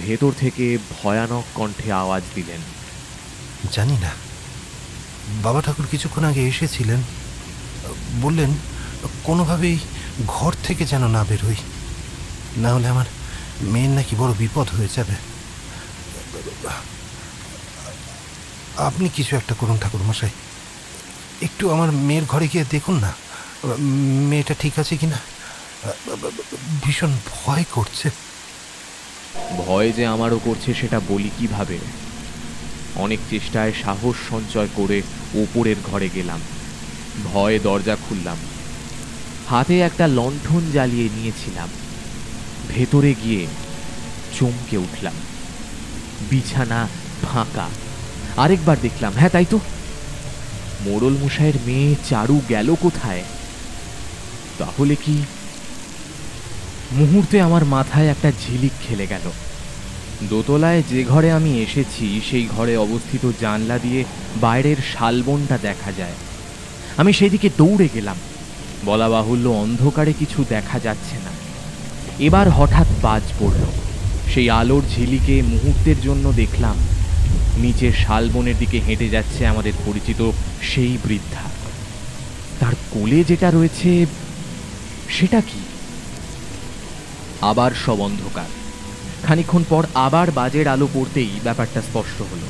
भेतर थेके भयानक कण्ठे आवाज दिलेन, जानि ना, बाबा ठाकुर किछुक्षण आगे एसेछिलेन, बोललेन कोनोभावेई घर थेके जेन ना बेर हई, ना होले आमार मेयेर नाकि बड़ बिपद हये जाबे। आपनि किछु एकटा करুন ठाकुर मशाई, एकटु आमार मेयेर घरे गिये देखुन ना मेयेटा ठीक आछे किना, भीषण भय करছে। ভয় যে আমারও করছে সেটা বলি কিভাবে। अनेक चेष्टाय साहस संचय करे ओपरेर घरे गेलाम। भये दरजा खुललाम। हाथे एकटा लंठन जालिये नियेछिलाम। भेतरे गिये चमके उठलाम। बिछाना फाँका। आरेकबार देखलाम, हाँ ताई तो, मोड़ल मशाइयेर मेये चारू गेलो कोथाय? ताहले कि मुहूर्ते आमार माथाय एकटा झिलिक खेले गेल। दोतलाय जे घरे आमी एसेছি সেই ঘরে অবস্থিত জানলা দিয়ে বাইরের শালবনটা দেখা যায়। আমি সেদিকে দৌড়ে গেলাম। বলা বাহুল্য অন্ধকারে কিছু দেখা যাচ্ছে না। এবার হঠাৎ বাজ পড়ল। সেই আলোর ঝিলিকে মুহূর্তের জন্য দেখলাম নিচে শালবনের দিকে হেঁটে যাচ্ছে আমাদের পরিচিত সেই বৃদ্ধা। তার কোলে যেটা রয়েছে সেটা কি? আবার সব অন্ধকার। খানিকক্ষণ পর আবার বাজের আলো পড়তেই ব্যাপারটা স্পষ্ট হলো।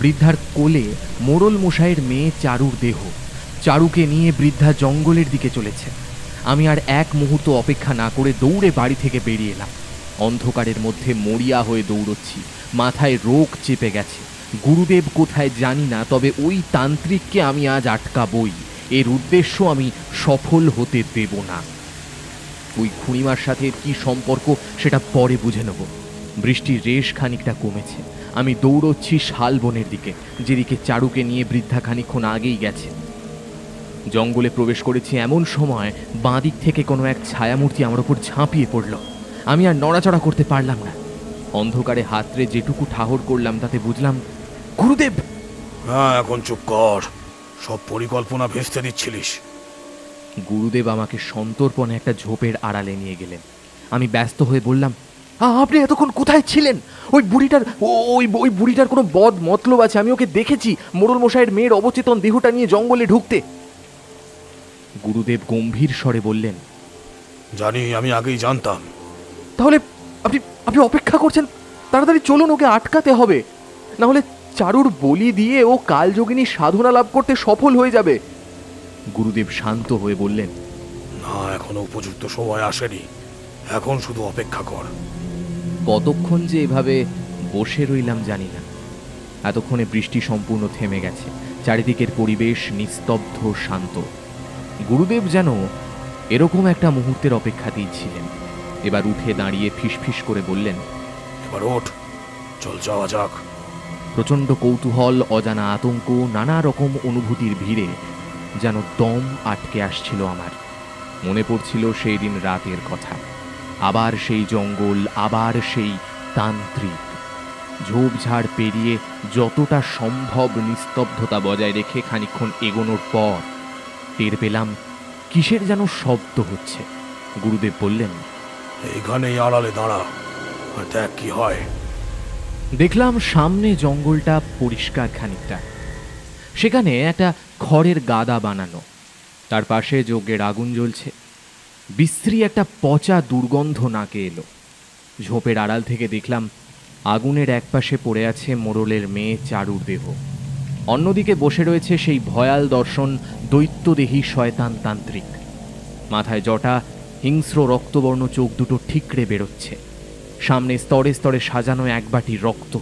বৃদ্ধার কোলে মোড়ল মশাইয়ের মেয়ে চারুর দেহ। চারুকে নিয়ে বৃদ্ধা জঙ্গলের দিকে চলেছে। আমি আর এক মুহূর্ত অপেক্ষা না করে দৌড়ে বাড়ি থেকে বেরিয়ে এলাম। অন্ধকারের মধ্যে মরিয়া হয়ে দৌড়চ্ছি। মাথায় রোগ চেপে গেছে। গুরুদেব কোথায় জানি না, তবে ওই তান্ত্রিককে আমি আজ আটকাবই। এর উদ্দেশ্য আমি সফল হতে দেব না। ওই খুঁড়িমার সাথে কি সম্পর্ক সেটা পরে বুঝে নেব। বৃষ্টির রেশ খানিকটা কমেছে। আমি দৌড়চ্ছি শালবনের দিকে, যেদিকে চারুকে নিয়ে বৃদ্ধা খানিকক্ষণ আগেই গেছে। জঙ্গলে প্রবেশ করেছি এমন সময় বাঁদিক থেকে কোনো এক ছায়ামূর্তি আমার উপর ঝাঁপিয়ে পড়ল। আমি আর নড়াচড়া করতে পারলাম না। অন্ধকারে হাতড়ে যেটুকু ঠাহর করলাম তাতে বুঝলাম গুরুদেব। হ্যাঁ, এখন চুপ কর, সব পরিকল্পনা ভেস্তে দিচ্ছিলিস। গুরুদেব আমাকে সন্তর্পণে একটা ঝোপের আড়ালে নিয়ে গেলেন। আমি ব্যস্ত হয়ে বললাম, আপনি এতক্ষণ কোথায় ছিলেন? ওই বুড়িটার ওই ওই বুড়িটার কোনো বদ মতলব আছে। আমি ওকে দেখেছি মোড়ল মশাইয়ের মেয়ের অবচেতন দেহটা নিয়ে জঙ্গলে ঢুকতে। গুরুদেব গম্ভীর স্বরে বললেন, জানি, আমি আগেই জানতাম। তাহলে আপনি আপনি অপেক্ষা করছেন? তাড়াতাড়ি চলুন, ওকে আটকাতে হবে, না হলে চারুর বলি দিয়ে ও কালযোগিনী সাধনা লাভ করতে সফল হয়ে যাবে। গুরুদেব শান্ত হয়ে বললেন, না, এখনো উপযুক্ত সময় আসেনি, এখন শুধু অপেক্ষা কর। কতক্ষণ যে এভাবে বসে রইলাম জানি না। এতক্ষণে বৃষ্টি সম্পূর্ণ থেমে গেছে, চারিদিকের পরিবেশ নিস্তব্ধ শান্ত। গুরুদেব যেন এরকম একটা মুহূর্তের অপেক্ষাতেই ছিলেন। এবার উঠে দাঁড়িয়ে ফিসফিস করে বললেন, এবার ওঠ, চল যাওয়া যাক। প্রচণ্ড কৌতূহল, অজানা আতঙ্ক, নানা রকম অনুভূতির ভিড়ে যেন দম আটকে আসছিল আমার। মনে পড়ছিল সেই দিন রাতের কথা, আবার সেই জঙ্গল, আবার সেই তান্ত্রিক। ঝোপঝাড় পেরিয়ে যতটা সম্ভব নিস্তব্ধতা বজায় রেখে খানিকক্ষণ এগোনোর পর টের পেলাম কিসের যেন শব্দ হচ্ছে। গুরুদেব বললেন, এইখানেই আড়ালে দাঁড়া আর দেখ কি হয়। দেখলাম সামনে জঙ্গলটা পরিষ্কার খানিকটা, সেখানে একটা খড়ের গাদা বানানো, তার পাশে যজ্ঞের আগুন জ্বলছে। বিশ্রী একটা পচা দুর্গন্ধ নাকে এলো। ঝোপের আড়াল থেকে দেখলাম আগুনের একপাশে পড়ে আছে মোড়লের মেয়ে চারুর দেহ, অন্যদিকে বসে রয়েছে সেই ভয়াল দর্শন দৈত্যদেহী শয়তান তান্ত্রিক। মাথায় জটা, হিংস্র রক্তবর্ণ চোখ দুটো ঠিকরে বেরোচ্ছে, সামনে স্তরে স্তরে সাজানো এক বাটি রক্ত,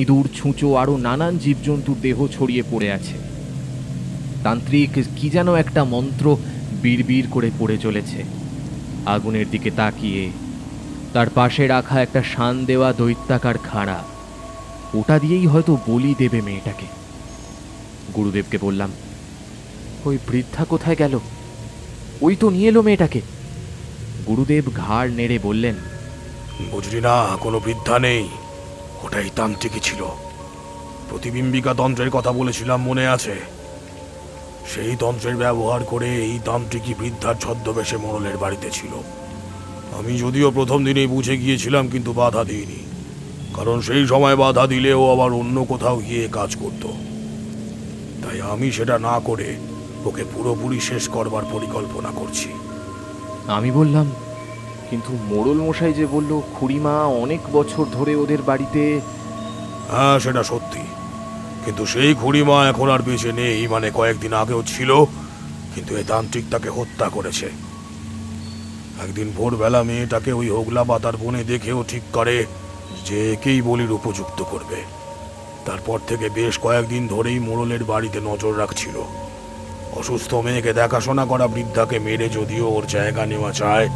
ইঁদুর, ছুঁচো, আরও নানান জীবজন্তুর দেহ ছড়িয়ে পড়ে আছে। তান্ত্রিক কি যেন একটা মন্ত্র বিড়বিড় করে পড়ে চলেছে। আগুনের দিকে তাকিয়ে তার পাশে রাখা একটা শান দেওয়া দৈত্যাকার খাড়া, ওটা দিয়েই হয়তো বলি দেবে মেয়েটাকে। গুরুদেবকে বললাম, ওই বৃদ্ধা কোথায় গেল? ওই তো নিয়ে এলো মেয়েটাকে। গুরুদেব ঘাড় নেড়ে বললেন, বুঝলি না, কোনো বৃদ্ধা নেই, ওটাই তান্ত্রিকই ছিল। প্রতিবিম্বিকা তন্ত্রের কথা বলেছিলাম, মনে আছে? সেই তন্ত্রের ব্যবহার করে এই তান্ত্রিকই বৃদ্ধার ছদ্মবেশে মোড়লের বাড়িতে ছিল। আমি যদিও প্রথম দিনেই বুঝে গিয়েছিলাম, কিন্তু বাধা দিইনি, কারণ সেই সময় বাধা দিলেও আবার অন্য কোথাও গিয়ে কাজ করত। তাই আমি সেটা না করে ওকে পুরোপুরি শেষ করবার পরিকল্পনা করছি। আমি বললাম, কিন্তু মোড়ল মশাই যে বলল খুড়িমা অনেক বছর ধরে ওদের বাড়িতে। হ্যাঁ, সেটা সত্যি, কিন্তু সেই খুড়িমা এখন আর বেঁচে নেই। মানে কয়েকদিন আগেও ছিল, কিন্তু এই তান্ত্রিক তাকে হত্যা করেছে। একদিন ভোরবেলা মেয়েটাকে ওই হোগলা পাতার বনে দেখেও ঠিক করে যে একেই বলির উপযুক্ত করবে। তারপর থেকে বেশ কয়েকদিন ধরেই মোড়লের বাড়িতে নজর রাখছিল। অসুস্থ মেয়েকে দেখাশোনা করা বৃদ্ধাকে মেরে যদিও ওর জায়গা নেওয়া চায়,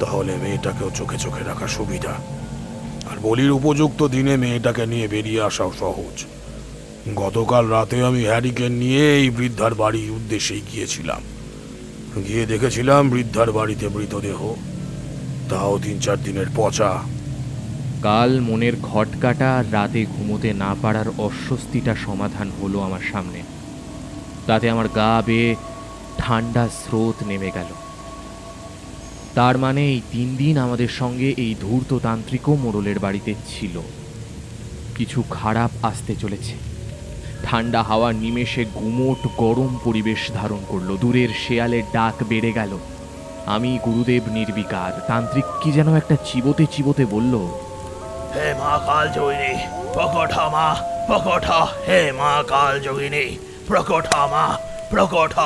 তাহলে মেয়েটাকেও চোখে চোখে রাখা সুবিধা, আর বলির উপযুক্ত দিনে মেয়েটাকে নিয়ে বেরিয়ে আসাও সহজ। গতকাল রাতে আমি হ্যারিকেন নিয়ে এই বৃদ্ধার বাড়ির উদ্দেশ্যেই গিয়েছিলাম। গিয়ে দেখেছিলাম বৃদ্ধার বাড়িতে মৃতদেহ, তাও তিন চার দিনের পচা। কাল মনের খটকাটা, রাতে ঘুমোতে না পারার অস্বস্তিটা সমাধান হলো আমার সামনে। তাতে আমার গা বেয়ে ঠান্ডা স্রোত নেমে গেল। তার মানে এই তিন দিন আমাদের সঙ্গে এই ধূর্ত তান্ত্রিকও মোড়লের বাড়িতে ছিল। কিছু খারাপ আসতে চলেছে। ঠান্ডা হাওয়া নিমেষে গুমোট গরম পরিবেশ ধারণ করলো। দূরের শেয়ালের ডাক বেড়ে গেল। আমি, গুরুদেব নির্বিকার। তান্ত্রিক কি যেন একটা চিবোতে চিবোতে বলল, হে মা কালযোগিনী প্রকট হ, মা প্রকট হ, হে মা কালযোগিনী প্রকট হ, মা প্রকট হ।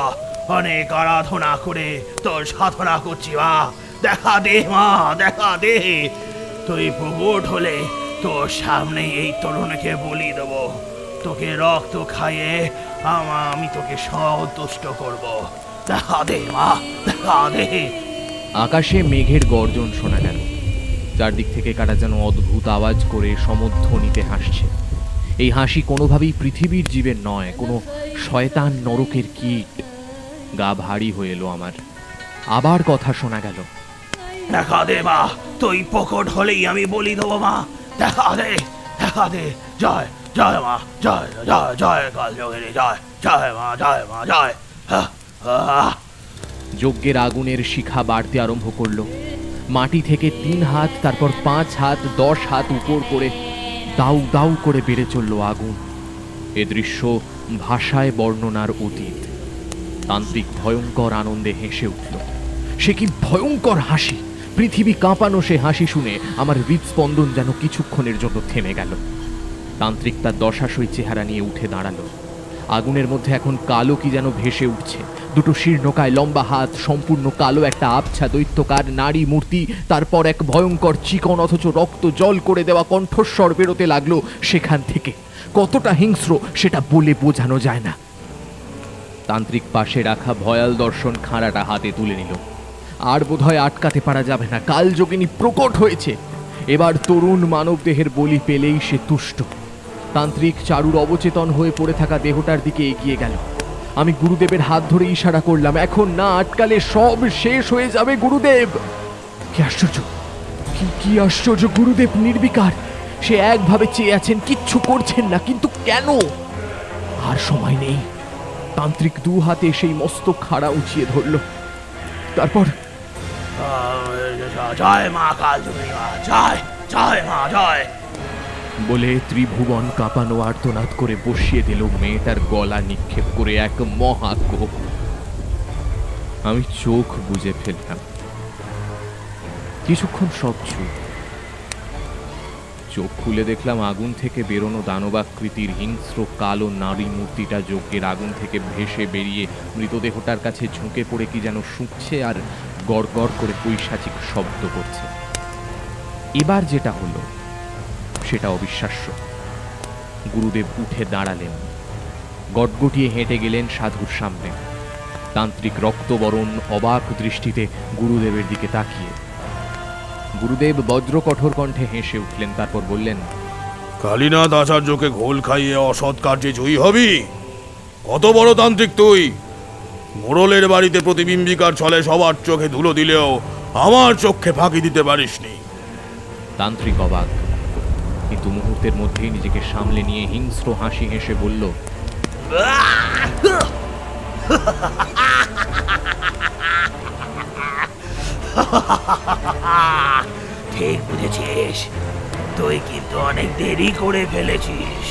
অনেক আরাধনা করে তোর সাধনা করছি, মা দেখা দে, মা দেখা দে। তুই প্রকট হলে তোর সামনে এই তরুণকে বলি দেব, তোকে রক্ত খাইয়ে আমা আমি তোকে সন্তুষ্ট করব, দেখা দে মা দেখা দে। আকাশে মেঘের গর্জন শোনা গেল। চারদিক থেকে কারা যেন অদ্ভুত আওয়াজ করে সমধ্বনিতে হাসছে। এই হাসি কোনোভাবেই পৃথিবীর জীবের নয়, কোনো শয়তান নরকের কীট। গা ভারী হয়ে এলো আমার। আবার কথা শোনা গেল, দেখা দে মা, তুই প্রকট হলেই আমি বলি দেবো, মা দেখা দে দেখা দে। জয় জয় মা, জয় জয় জয় কালযোগিনী, জয় জয় মা, জয় মা জয়। যজ্ঞের আগুনের শিখা বাড়তে আরম্ভ করলো। মাটি থেকে তিন হাত তারপর পাঁচ হাত দশ হাত উপর করে দাউ দাউ করে বেড়ে চলল আগুন। এ দৃশ্য ভাষায় বর্ণনার অতীত। তান্ত্রিক ভয়ঙ্কর আনন্দে হেসে উঠল। সে কি ভয়ঙ্কর হাসি! পৃথিবী কাঁপানো সে হাসি শুনে আমার হৃদস্পন্দন যেন কিছুক্ষণের জন্য থেমে গেল। তান্ত্রিক তার দশাশই চেহারা নিয়ে উঠে দাঁড়ালো। আগুনের মধ্যে এখন কালো কি যেন ভেসে উঠছে। দুটো শীর্ণকায় লম্বা হাত, সম্পূর্ণ কালো একটা আবছা দৈত্যকার নারী মূর্তি, তারপর এক ভয়ঙ্কর চিকন অথচ রক্ত জল করে দেওয়া কণ্ঠস্বর বেরোতে লাগলো সেখান থেকে। কতটা হিংস্র সেটা বলে বোঝানো যায় না। তান্ত্রিক পাশে রাখা ভয়াল দর্শন খাঁড়াটা হাতে তুলে নিল। আর বোধহয় আটকাতে পারা যাবে না, কাল যোগিনী প্রকট হয়েছে। এবার তরুণ মানবদেহের বলি পেলেই সে তুষ্ট। তান্ত্রিক চারুর অবচেতন হয়ে পড়ে থাকা দেহটার দিকে এগিয়ে গেল। আমি গুরুদেবের হাত ধরে ইশারা করলাম, এখন না আটকালে সব শেষ হয়ে যাবে গুরুদেব। কি আশ্চর্য, কি আশ্চর্য! গুরুদেব নির্বিকার, সে একভাবে চেয়ে আছেন, কিচ্ছু করছেন না। কিন্তু কেন? আর সময় নেই। তান্ত্রিক দু হাতে সেই মস্ত খাড়া উঁচিয়ে ধরল। তারপর জয় মা কালযোগিনী, জয় জয় মা জয় বলে ত্রিভুবন কাঁপানো আর্তনাদ করে বসিয়ে দিল মেয়েটার গলা নিক্ষেপ করে এক মহা কোপ। আমি চোখ বুজে ফেললাম। কিছুক্ষণ সব চুপ। চোখ খুলে দেখলাম আগুন থেকে বেরোনো দানবাকৃতির হিংস্র কালো নারী মূর্তিটা যজ্ঞের আগুন থেকে ভেসে বেরিয়ে মৃতদেহটার কাছে ঝুঁকে পড়ে কি যেন শুঁকছে আর গড় গড় করে পৈশাচিক শব্দ করছে। এবার যেটা হলো সেটা অবিশ্বাস্য। গুরুদেব উঠে দাঁড়ালেন, গটগটিয়ে হেঁটে গেলেন সাধুর সামনে। তান্ত্রিক রক্তবরণ অবাক দৃষ্টিতে গুরুদেবের দিকে তাকিয়ে। গুরুদেব বজ্র কঠোর কণ্ঠে হেসে উঠলেন, তারপর বললেন, কালীনাথ আচার্যকে ঘোল খাইয়ে অসৎ কার্যে জয়ী হবি? কত বড় তান্ত্রিক তুই! মোড়লের বাড়িতে প্রতিবিম্বিকার ছলে সবার চোখে ধুলো দিলেও আমার চোখে ফাঁকি দিতে পারিসনি। তান্ত্রিক অবাক, কিন্তু মুহূর্তের মধ্যেই নিজেকে সামলে নিয়ে হিংস্র হাসি হেসে বলল, ঠিক বুঝেছিস, তুই কিন্তু অনেক দেরি করে ফেলেছিস।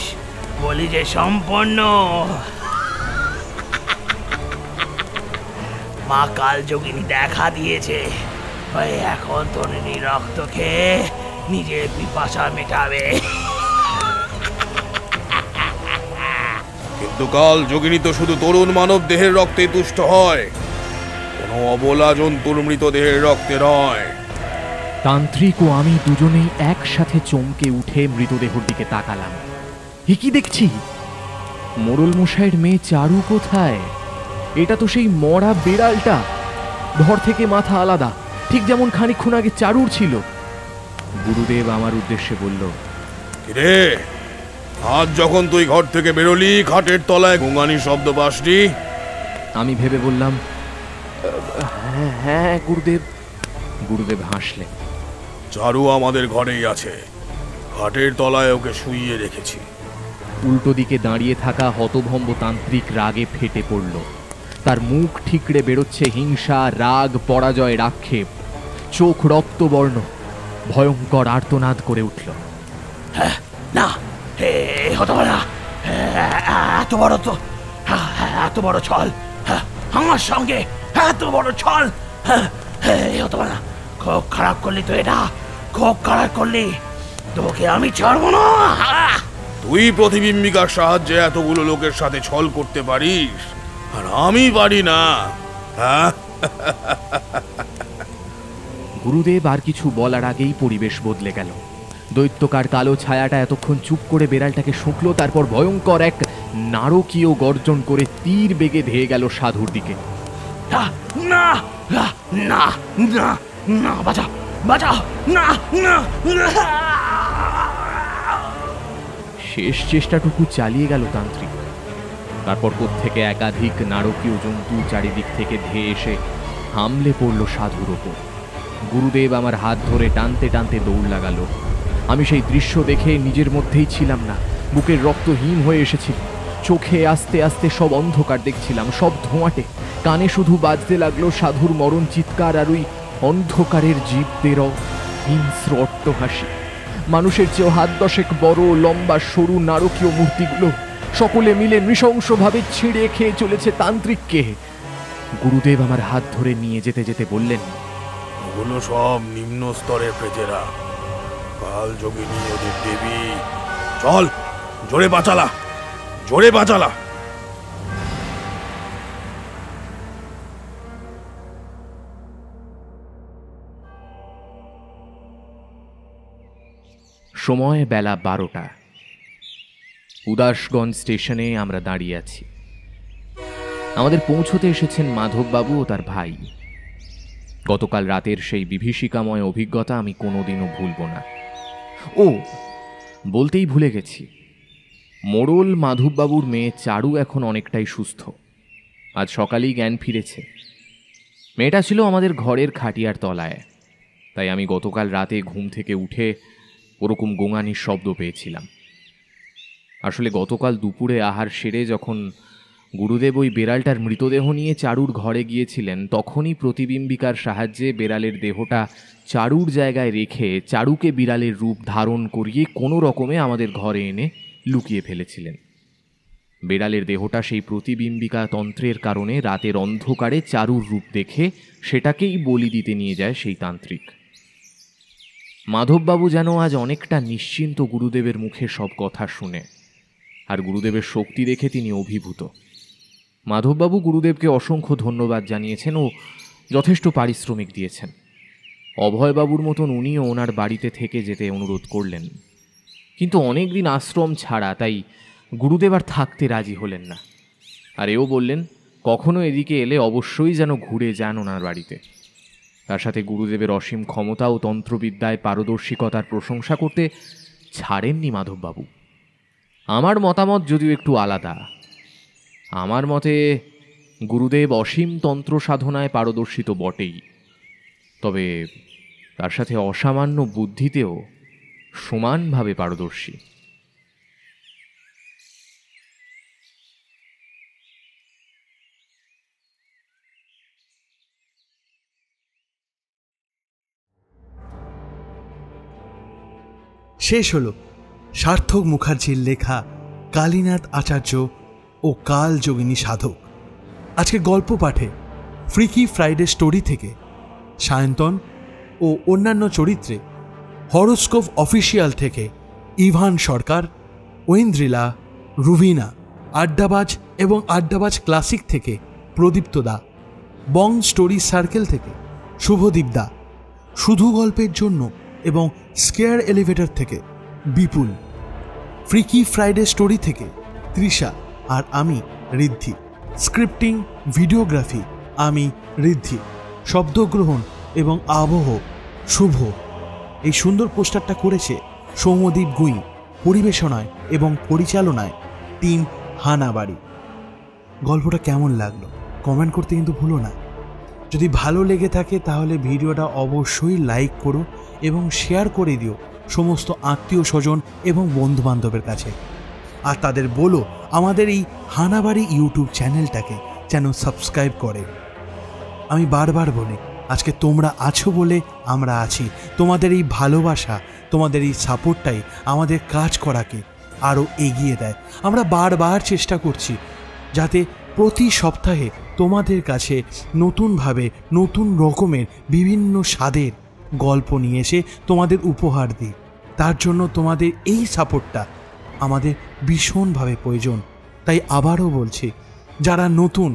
বলি যে সম্পন্ন মা কালযোগিনী দেখা দিয়েছে, এখন তোর রক্ত খেয়ে নিজের পিপাসা মেটাবে। কিন্তু কাল যোগিনী তো শুধু তরুণ মানব দেহের রক্তে তুষ্ট হয়, কোনো অবলা জন্তুর মৃতদেহের রক্তে নয়। তান্ত্রিক ও আমি দুজনেই একসাথে চমকে উঠে মৃতদেহর দিকে তাকালাম। এ কি দেখছি? মোড়ল মশাইয়ের মেয়ে চারু কোথায়? এটা তো সেই মরা বিড়ালটা, ধর থেকে মাথা আলাদা, ঠিক যেমন খানিকক্ষণ আগে চারুর ছিল। গুরুদেব আমার উদ্দেশ্যে বলল, কিরে, আজ যখন তুই ঘর থেকে বেরোলি খাটের তলায় গুঙানি শব্দ পাসনি? আমি ভেবে বললাম, হ্যাঁ হ্যাঁ গুরুদেব। গুরুদেব হাসলেন। চারু আমাদের ঘরেই আছে, খাটের তলায় ওকে শুইয়ে রেখেছি। উল্টো দিকে দাঁড়িয়ে থাকা হতভম্ব তান্ত্রিক রাগে ফেটে পড়ল। তার মুখ ঠিকড়ে বেরোচ্ছে হিংসা, রাগ, পরাজয়ের আক্ষেপ। চোখ রক্তবর্ণ, ভয়ঙ্কর আর্তনাদ করে উঠল, না হে হতভাগা, এত বড় তো এত বড় ছল আমার সঙ্গে, এত বড় ছল! হে হতভাগা, খুব খারাপ করলি তো, এটা খুব খারাপ করলি, তোকে আমি ছাড়বো না। তুই প্রতিবিম্বিকার সাহায্যে এতগুলো লোকের সাথে ছল করতে পারিস, আর আমি পারি না? হ্যাঁ। গুরুদেব আর কিছু বলার আগেই পরিবেশ বদলে গেল। দৈত্যকার কালো ছায়াটা এতক্ষণ চুপ করে বিড়ালটাকে শুঁকলো, তারপর ভয়ঙ্কর এক নারকীয় গর্জন করে তীর বেগে ধেয়ে গেল সাধুর দিকে। না না না না, বাঁচাও বাঁচাও, না না না! শেষ চেষ্টাটুকু চালিয়ে গেল তান্ত্রিক। তারপর কোত্থেকে একাধিক নারকীয় জন্তু চারিদিক থেকে ধেয়ে এসে হামলে পড়ল সাধুর ওপর। গুরুদেব আমার হাত ধরে টানতে টানতে দৌড় লাগালো। আমি সেই দৃশ্য দেখে নিজের মধ্যেই ছিলাম না, বুকের রক্ত হিম হয়ে এসেছিল। চোখে আস্তে আস্তে সব অন্ধকার দেখছিলাম, সব ধোঁয়াটে। কানে শুধু বাজতে লাগলো সাধুর মরণ চিৎকার আর ওই অন্ধকারের জীবদেরও হিংস্র অট্টহাসি, মানুষের চেয়েও হাত দশেক বড় লম্বা সরু নারকীয় মূর্তিগুলো সকলে মিলে নৃশংসভাবে ছিঁড়ে খেয়ে চলেছে তান্ত্রিককে। গুরুদেব আমার হাত ধরে নিয়ে যেতে যেতে বললেন, ওগুলো সব নিম্ন স্তরের প্রেতেরা, কাল যোগিনী ওদের দেবী, চল জোরে বাঁচালা জোরে বাঁচালা। সময় বেলা বারোটা। উদাসগঞ্জ স্টেশনে আমরা দাঁড়িয়ে আছি। আমাদের পৌঁছতে এসেছেন মাধব বাবু ও তার ভাই। গতকাল রাতের সেই বিভীষিকাময় অভিজ্ঞতা আমি কোনোদিনও ভুলব না। ও বলতেই ভুলে গেছি, মোড়ল মাধববাবুর মেয়ে চারু এখন অনেকটাই সুস্থ। আজ সকালেই জ্ঞান ফিরেছে। মেয়েটা ছিল আমাদের ঘরের খাটিয়ার তলায়, তাই আমি গতকাল রাতে ঘুম থেকে উঠে ওরকম গোঙানির শব্দ পেয়েছিলাম। আসলে গতকাল দুপুরে আহার সেরে যখন গুরুদেব ওই বেড়ালটার মৃতদেহ নিয়ে চারুর ঘরে গিয়েছিলেন, তখনই প্রতিবিম্বিকার সাহায্যে বেড়ালের দেহটা চারুর জায়গায় রেখে চারুকে বিড়ালের রূপ ধারণ করিয়ে কোনো রকমে আমাদের ঘরে এনে লুকিয়ে ফেলেছিলেন। বেড়ালের দেহটা সেই প্রতিবিম্বিকা তন্ত্রের কারণে রাতের অন্ধকারে চারুর রূপ দেখে সেটাকেই বলি দিতে নিয়ে যায় সেই তান্ত্রিক। মাধববাবু যেন আজ অনেকটা নিশ্চিন্ত গুরুদেবের মুখে সব কথা শুনে, আর গুরুদেবের শক্তি দেখে তিনি অভিভূত। মাধববাবু গুরুদেবকে অসংখ্য ধন্যবাদ জানিয়েছেন ও যথেষ্ট পারিশ্রমিক দিয়েছেন। অভয়বাবুর মতন উনিও ওনার বাড়িতে থেকে যেতে অনুরোধ করলেন, কিন্তু অনেক দিন আশ্রম ছাড়া, তাই গুরুদেব আর থাকতে রাজি হলেন না। আর এও বললেন, কখনো এদিকে এলে অবশ্যই যেন ঘুরে যান ওনার বাড়িতে। তার সাথে গুরুদেবের অসীম ক্ষমতা ও তন্ত্রবিদ্যায় পারদর্শিকতার প্রশংসা করতে ছাড়েননি মাধববাবু। আমার মতামত যদিও একটু আলাদা। আমার মতে গুরুদেব অসীম তন্ত্র সাধনায় পারদর্শী তো বটেই, তবে তার সাথে অসামান্য বুদ্ধিতেও সমানভাবে পারদর্শী। শেষ হল সার্থক মুখার্জির লেখা কালীনাথ আচার্য ও কাল যোগিনী সাধক। আজকের গল্প পাঠে ফ্রিকি ফ্রাইডে স্টোরি থেকে সায়ন্তন ও অন্যান্য চরিত্রে হরোস্কোপ অফিসিয়াল থেকে ইভান সরকার, ঐন্দ্রিলা, রুভিনা, আড্ডাবাজ এবং আড্ডাবাজ ক্লাসিক থেকে প্রদীপ্ত দা, বং স্টোরি সার্কেল থেকে শুভদীপ দা, শুধু গল্পের জন্য এবং স্কেয়ার এলিভেটর থেকে বিপুল, ফ্রিকি ফ্রাইডে স্টোরি থেকে তৃষা আর আমি রিদ্ধি, স্ক্রিপ্টিং ভিডিওগ্রাফি আমি রিদ্ধি, শব্দগ্রহণ এবং আবহ শুভ। এই সুন্দর পোস্টারটা করেছে সৌম্যদীপ গুয়, পরিবেশনায় এবং পরিচালনায় টিম হানা বাড়ি। গল্পটা কেমন লাগলো কমেন্ট করতে কিন্তু ভুলো না। যদি ভালো লেগে থাকে তাহলে ভিডিওটা অবশ্যই লাইক করো এবং শেয়ার করে দিও সমস্ত আত্মীয় স্বজন এবং বন্ধুবান্ধবের কাছে। আর তাদের বলো আমাদের এই হানাবাড়ি ইউটিউব চ্যানেলটাকে যেন সাবস্ক্রাইব করে। আমি বারবার বলি, আজকে তোমরা আছো বলে আমরা আছি। তোমাদের এই ভালোবাসা, তোমাদের এই সাপোর্টটাই আমাদের কাজ করাকে আরও এগিয়ে দেয়। আমরা বারবার চেষ্টা করছি যাতে প্রতি সপ্তাহে তোমাদের কাছে নতুনভাবে নতুন রকমের বিভিন্ন স্বাদের গল্প নিয়ে এসে তোমাদের উপহার দিই। তার জন্য তোমাদের এই সাপোর্টটা আমাদের ভীষণভাবে প্রয়োজন। তাই আবারও বলছি, যারা নতুন,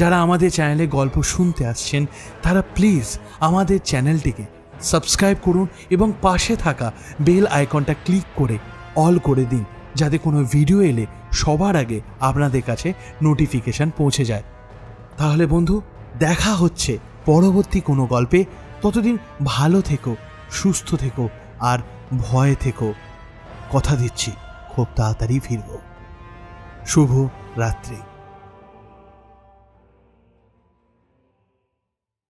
যারা আমাদের চ্যানেলে গল্প শুনতে আসছেন, তারা প্লিজ আমাদের চ্যানেলটিকে সাবস্ক্রাইব করুন এবং পাশে থাকা বেল আইকনটা ক্লিক করে অল করে দিন, যাতে কোনো ভিডিও এলে সবার আগে আপনাদের কাছে নোটিফিকেশান পৌঁছে যায়। তাহলে বন্ধু, দেখা হচ্ছে পরবর্তী কোনো গল্পে। ততদিন ভালো থেকো, সুস্থ থেকো আর ভয়ে থেকো। কথা দিচ্ছি খুব তাড়াতাড়ি ফিরব। শুভ রাত্রি।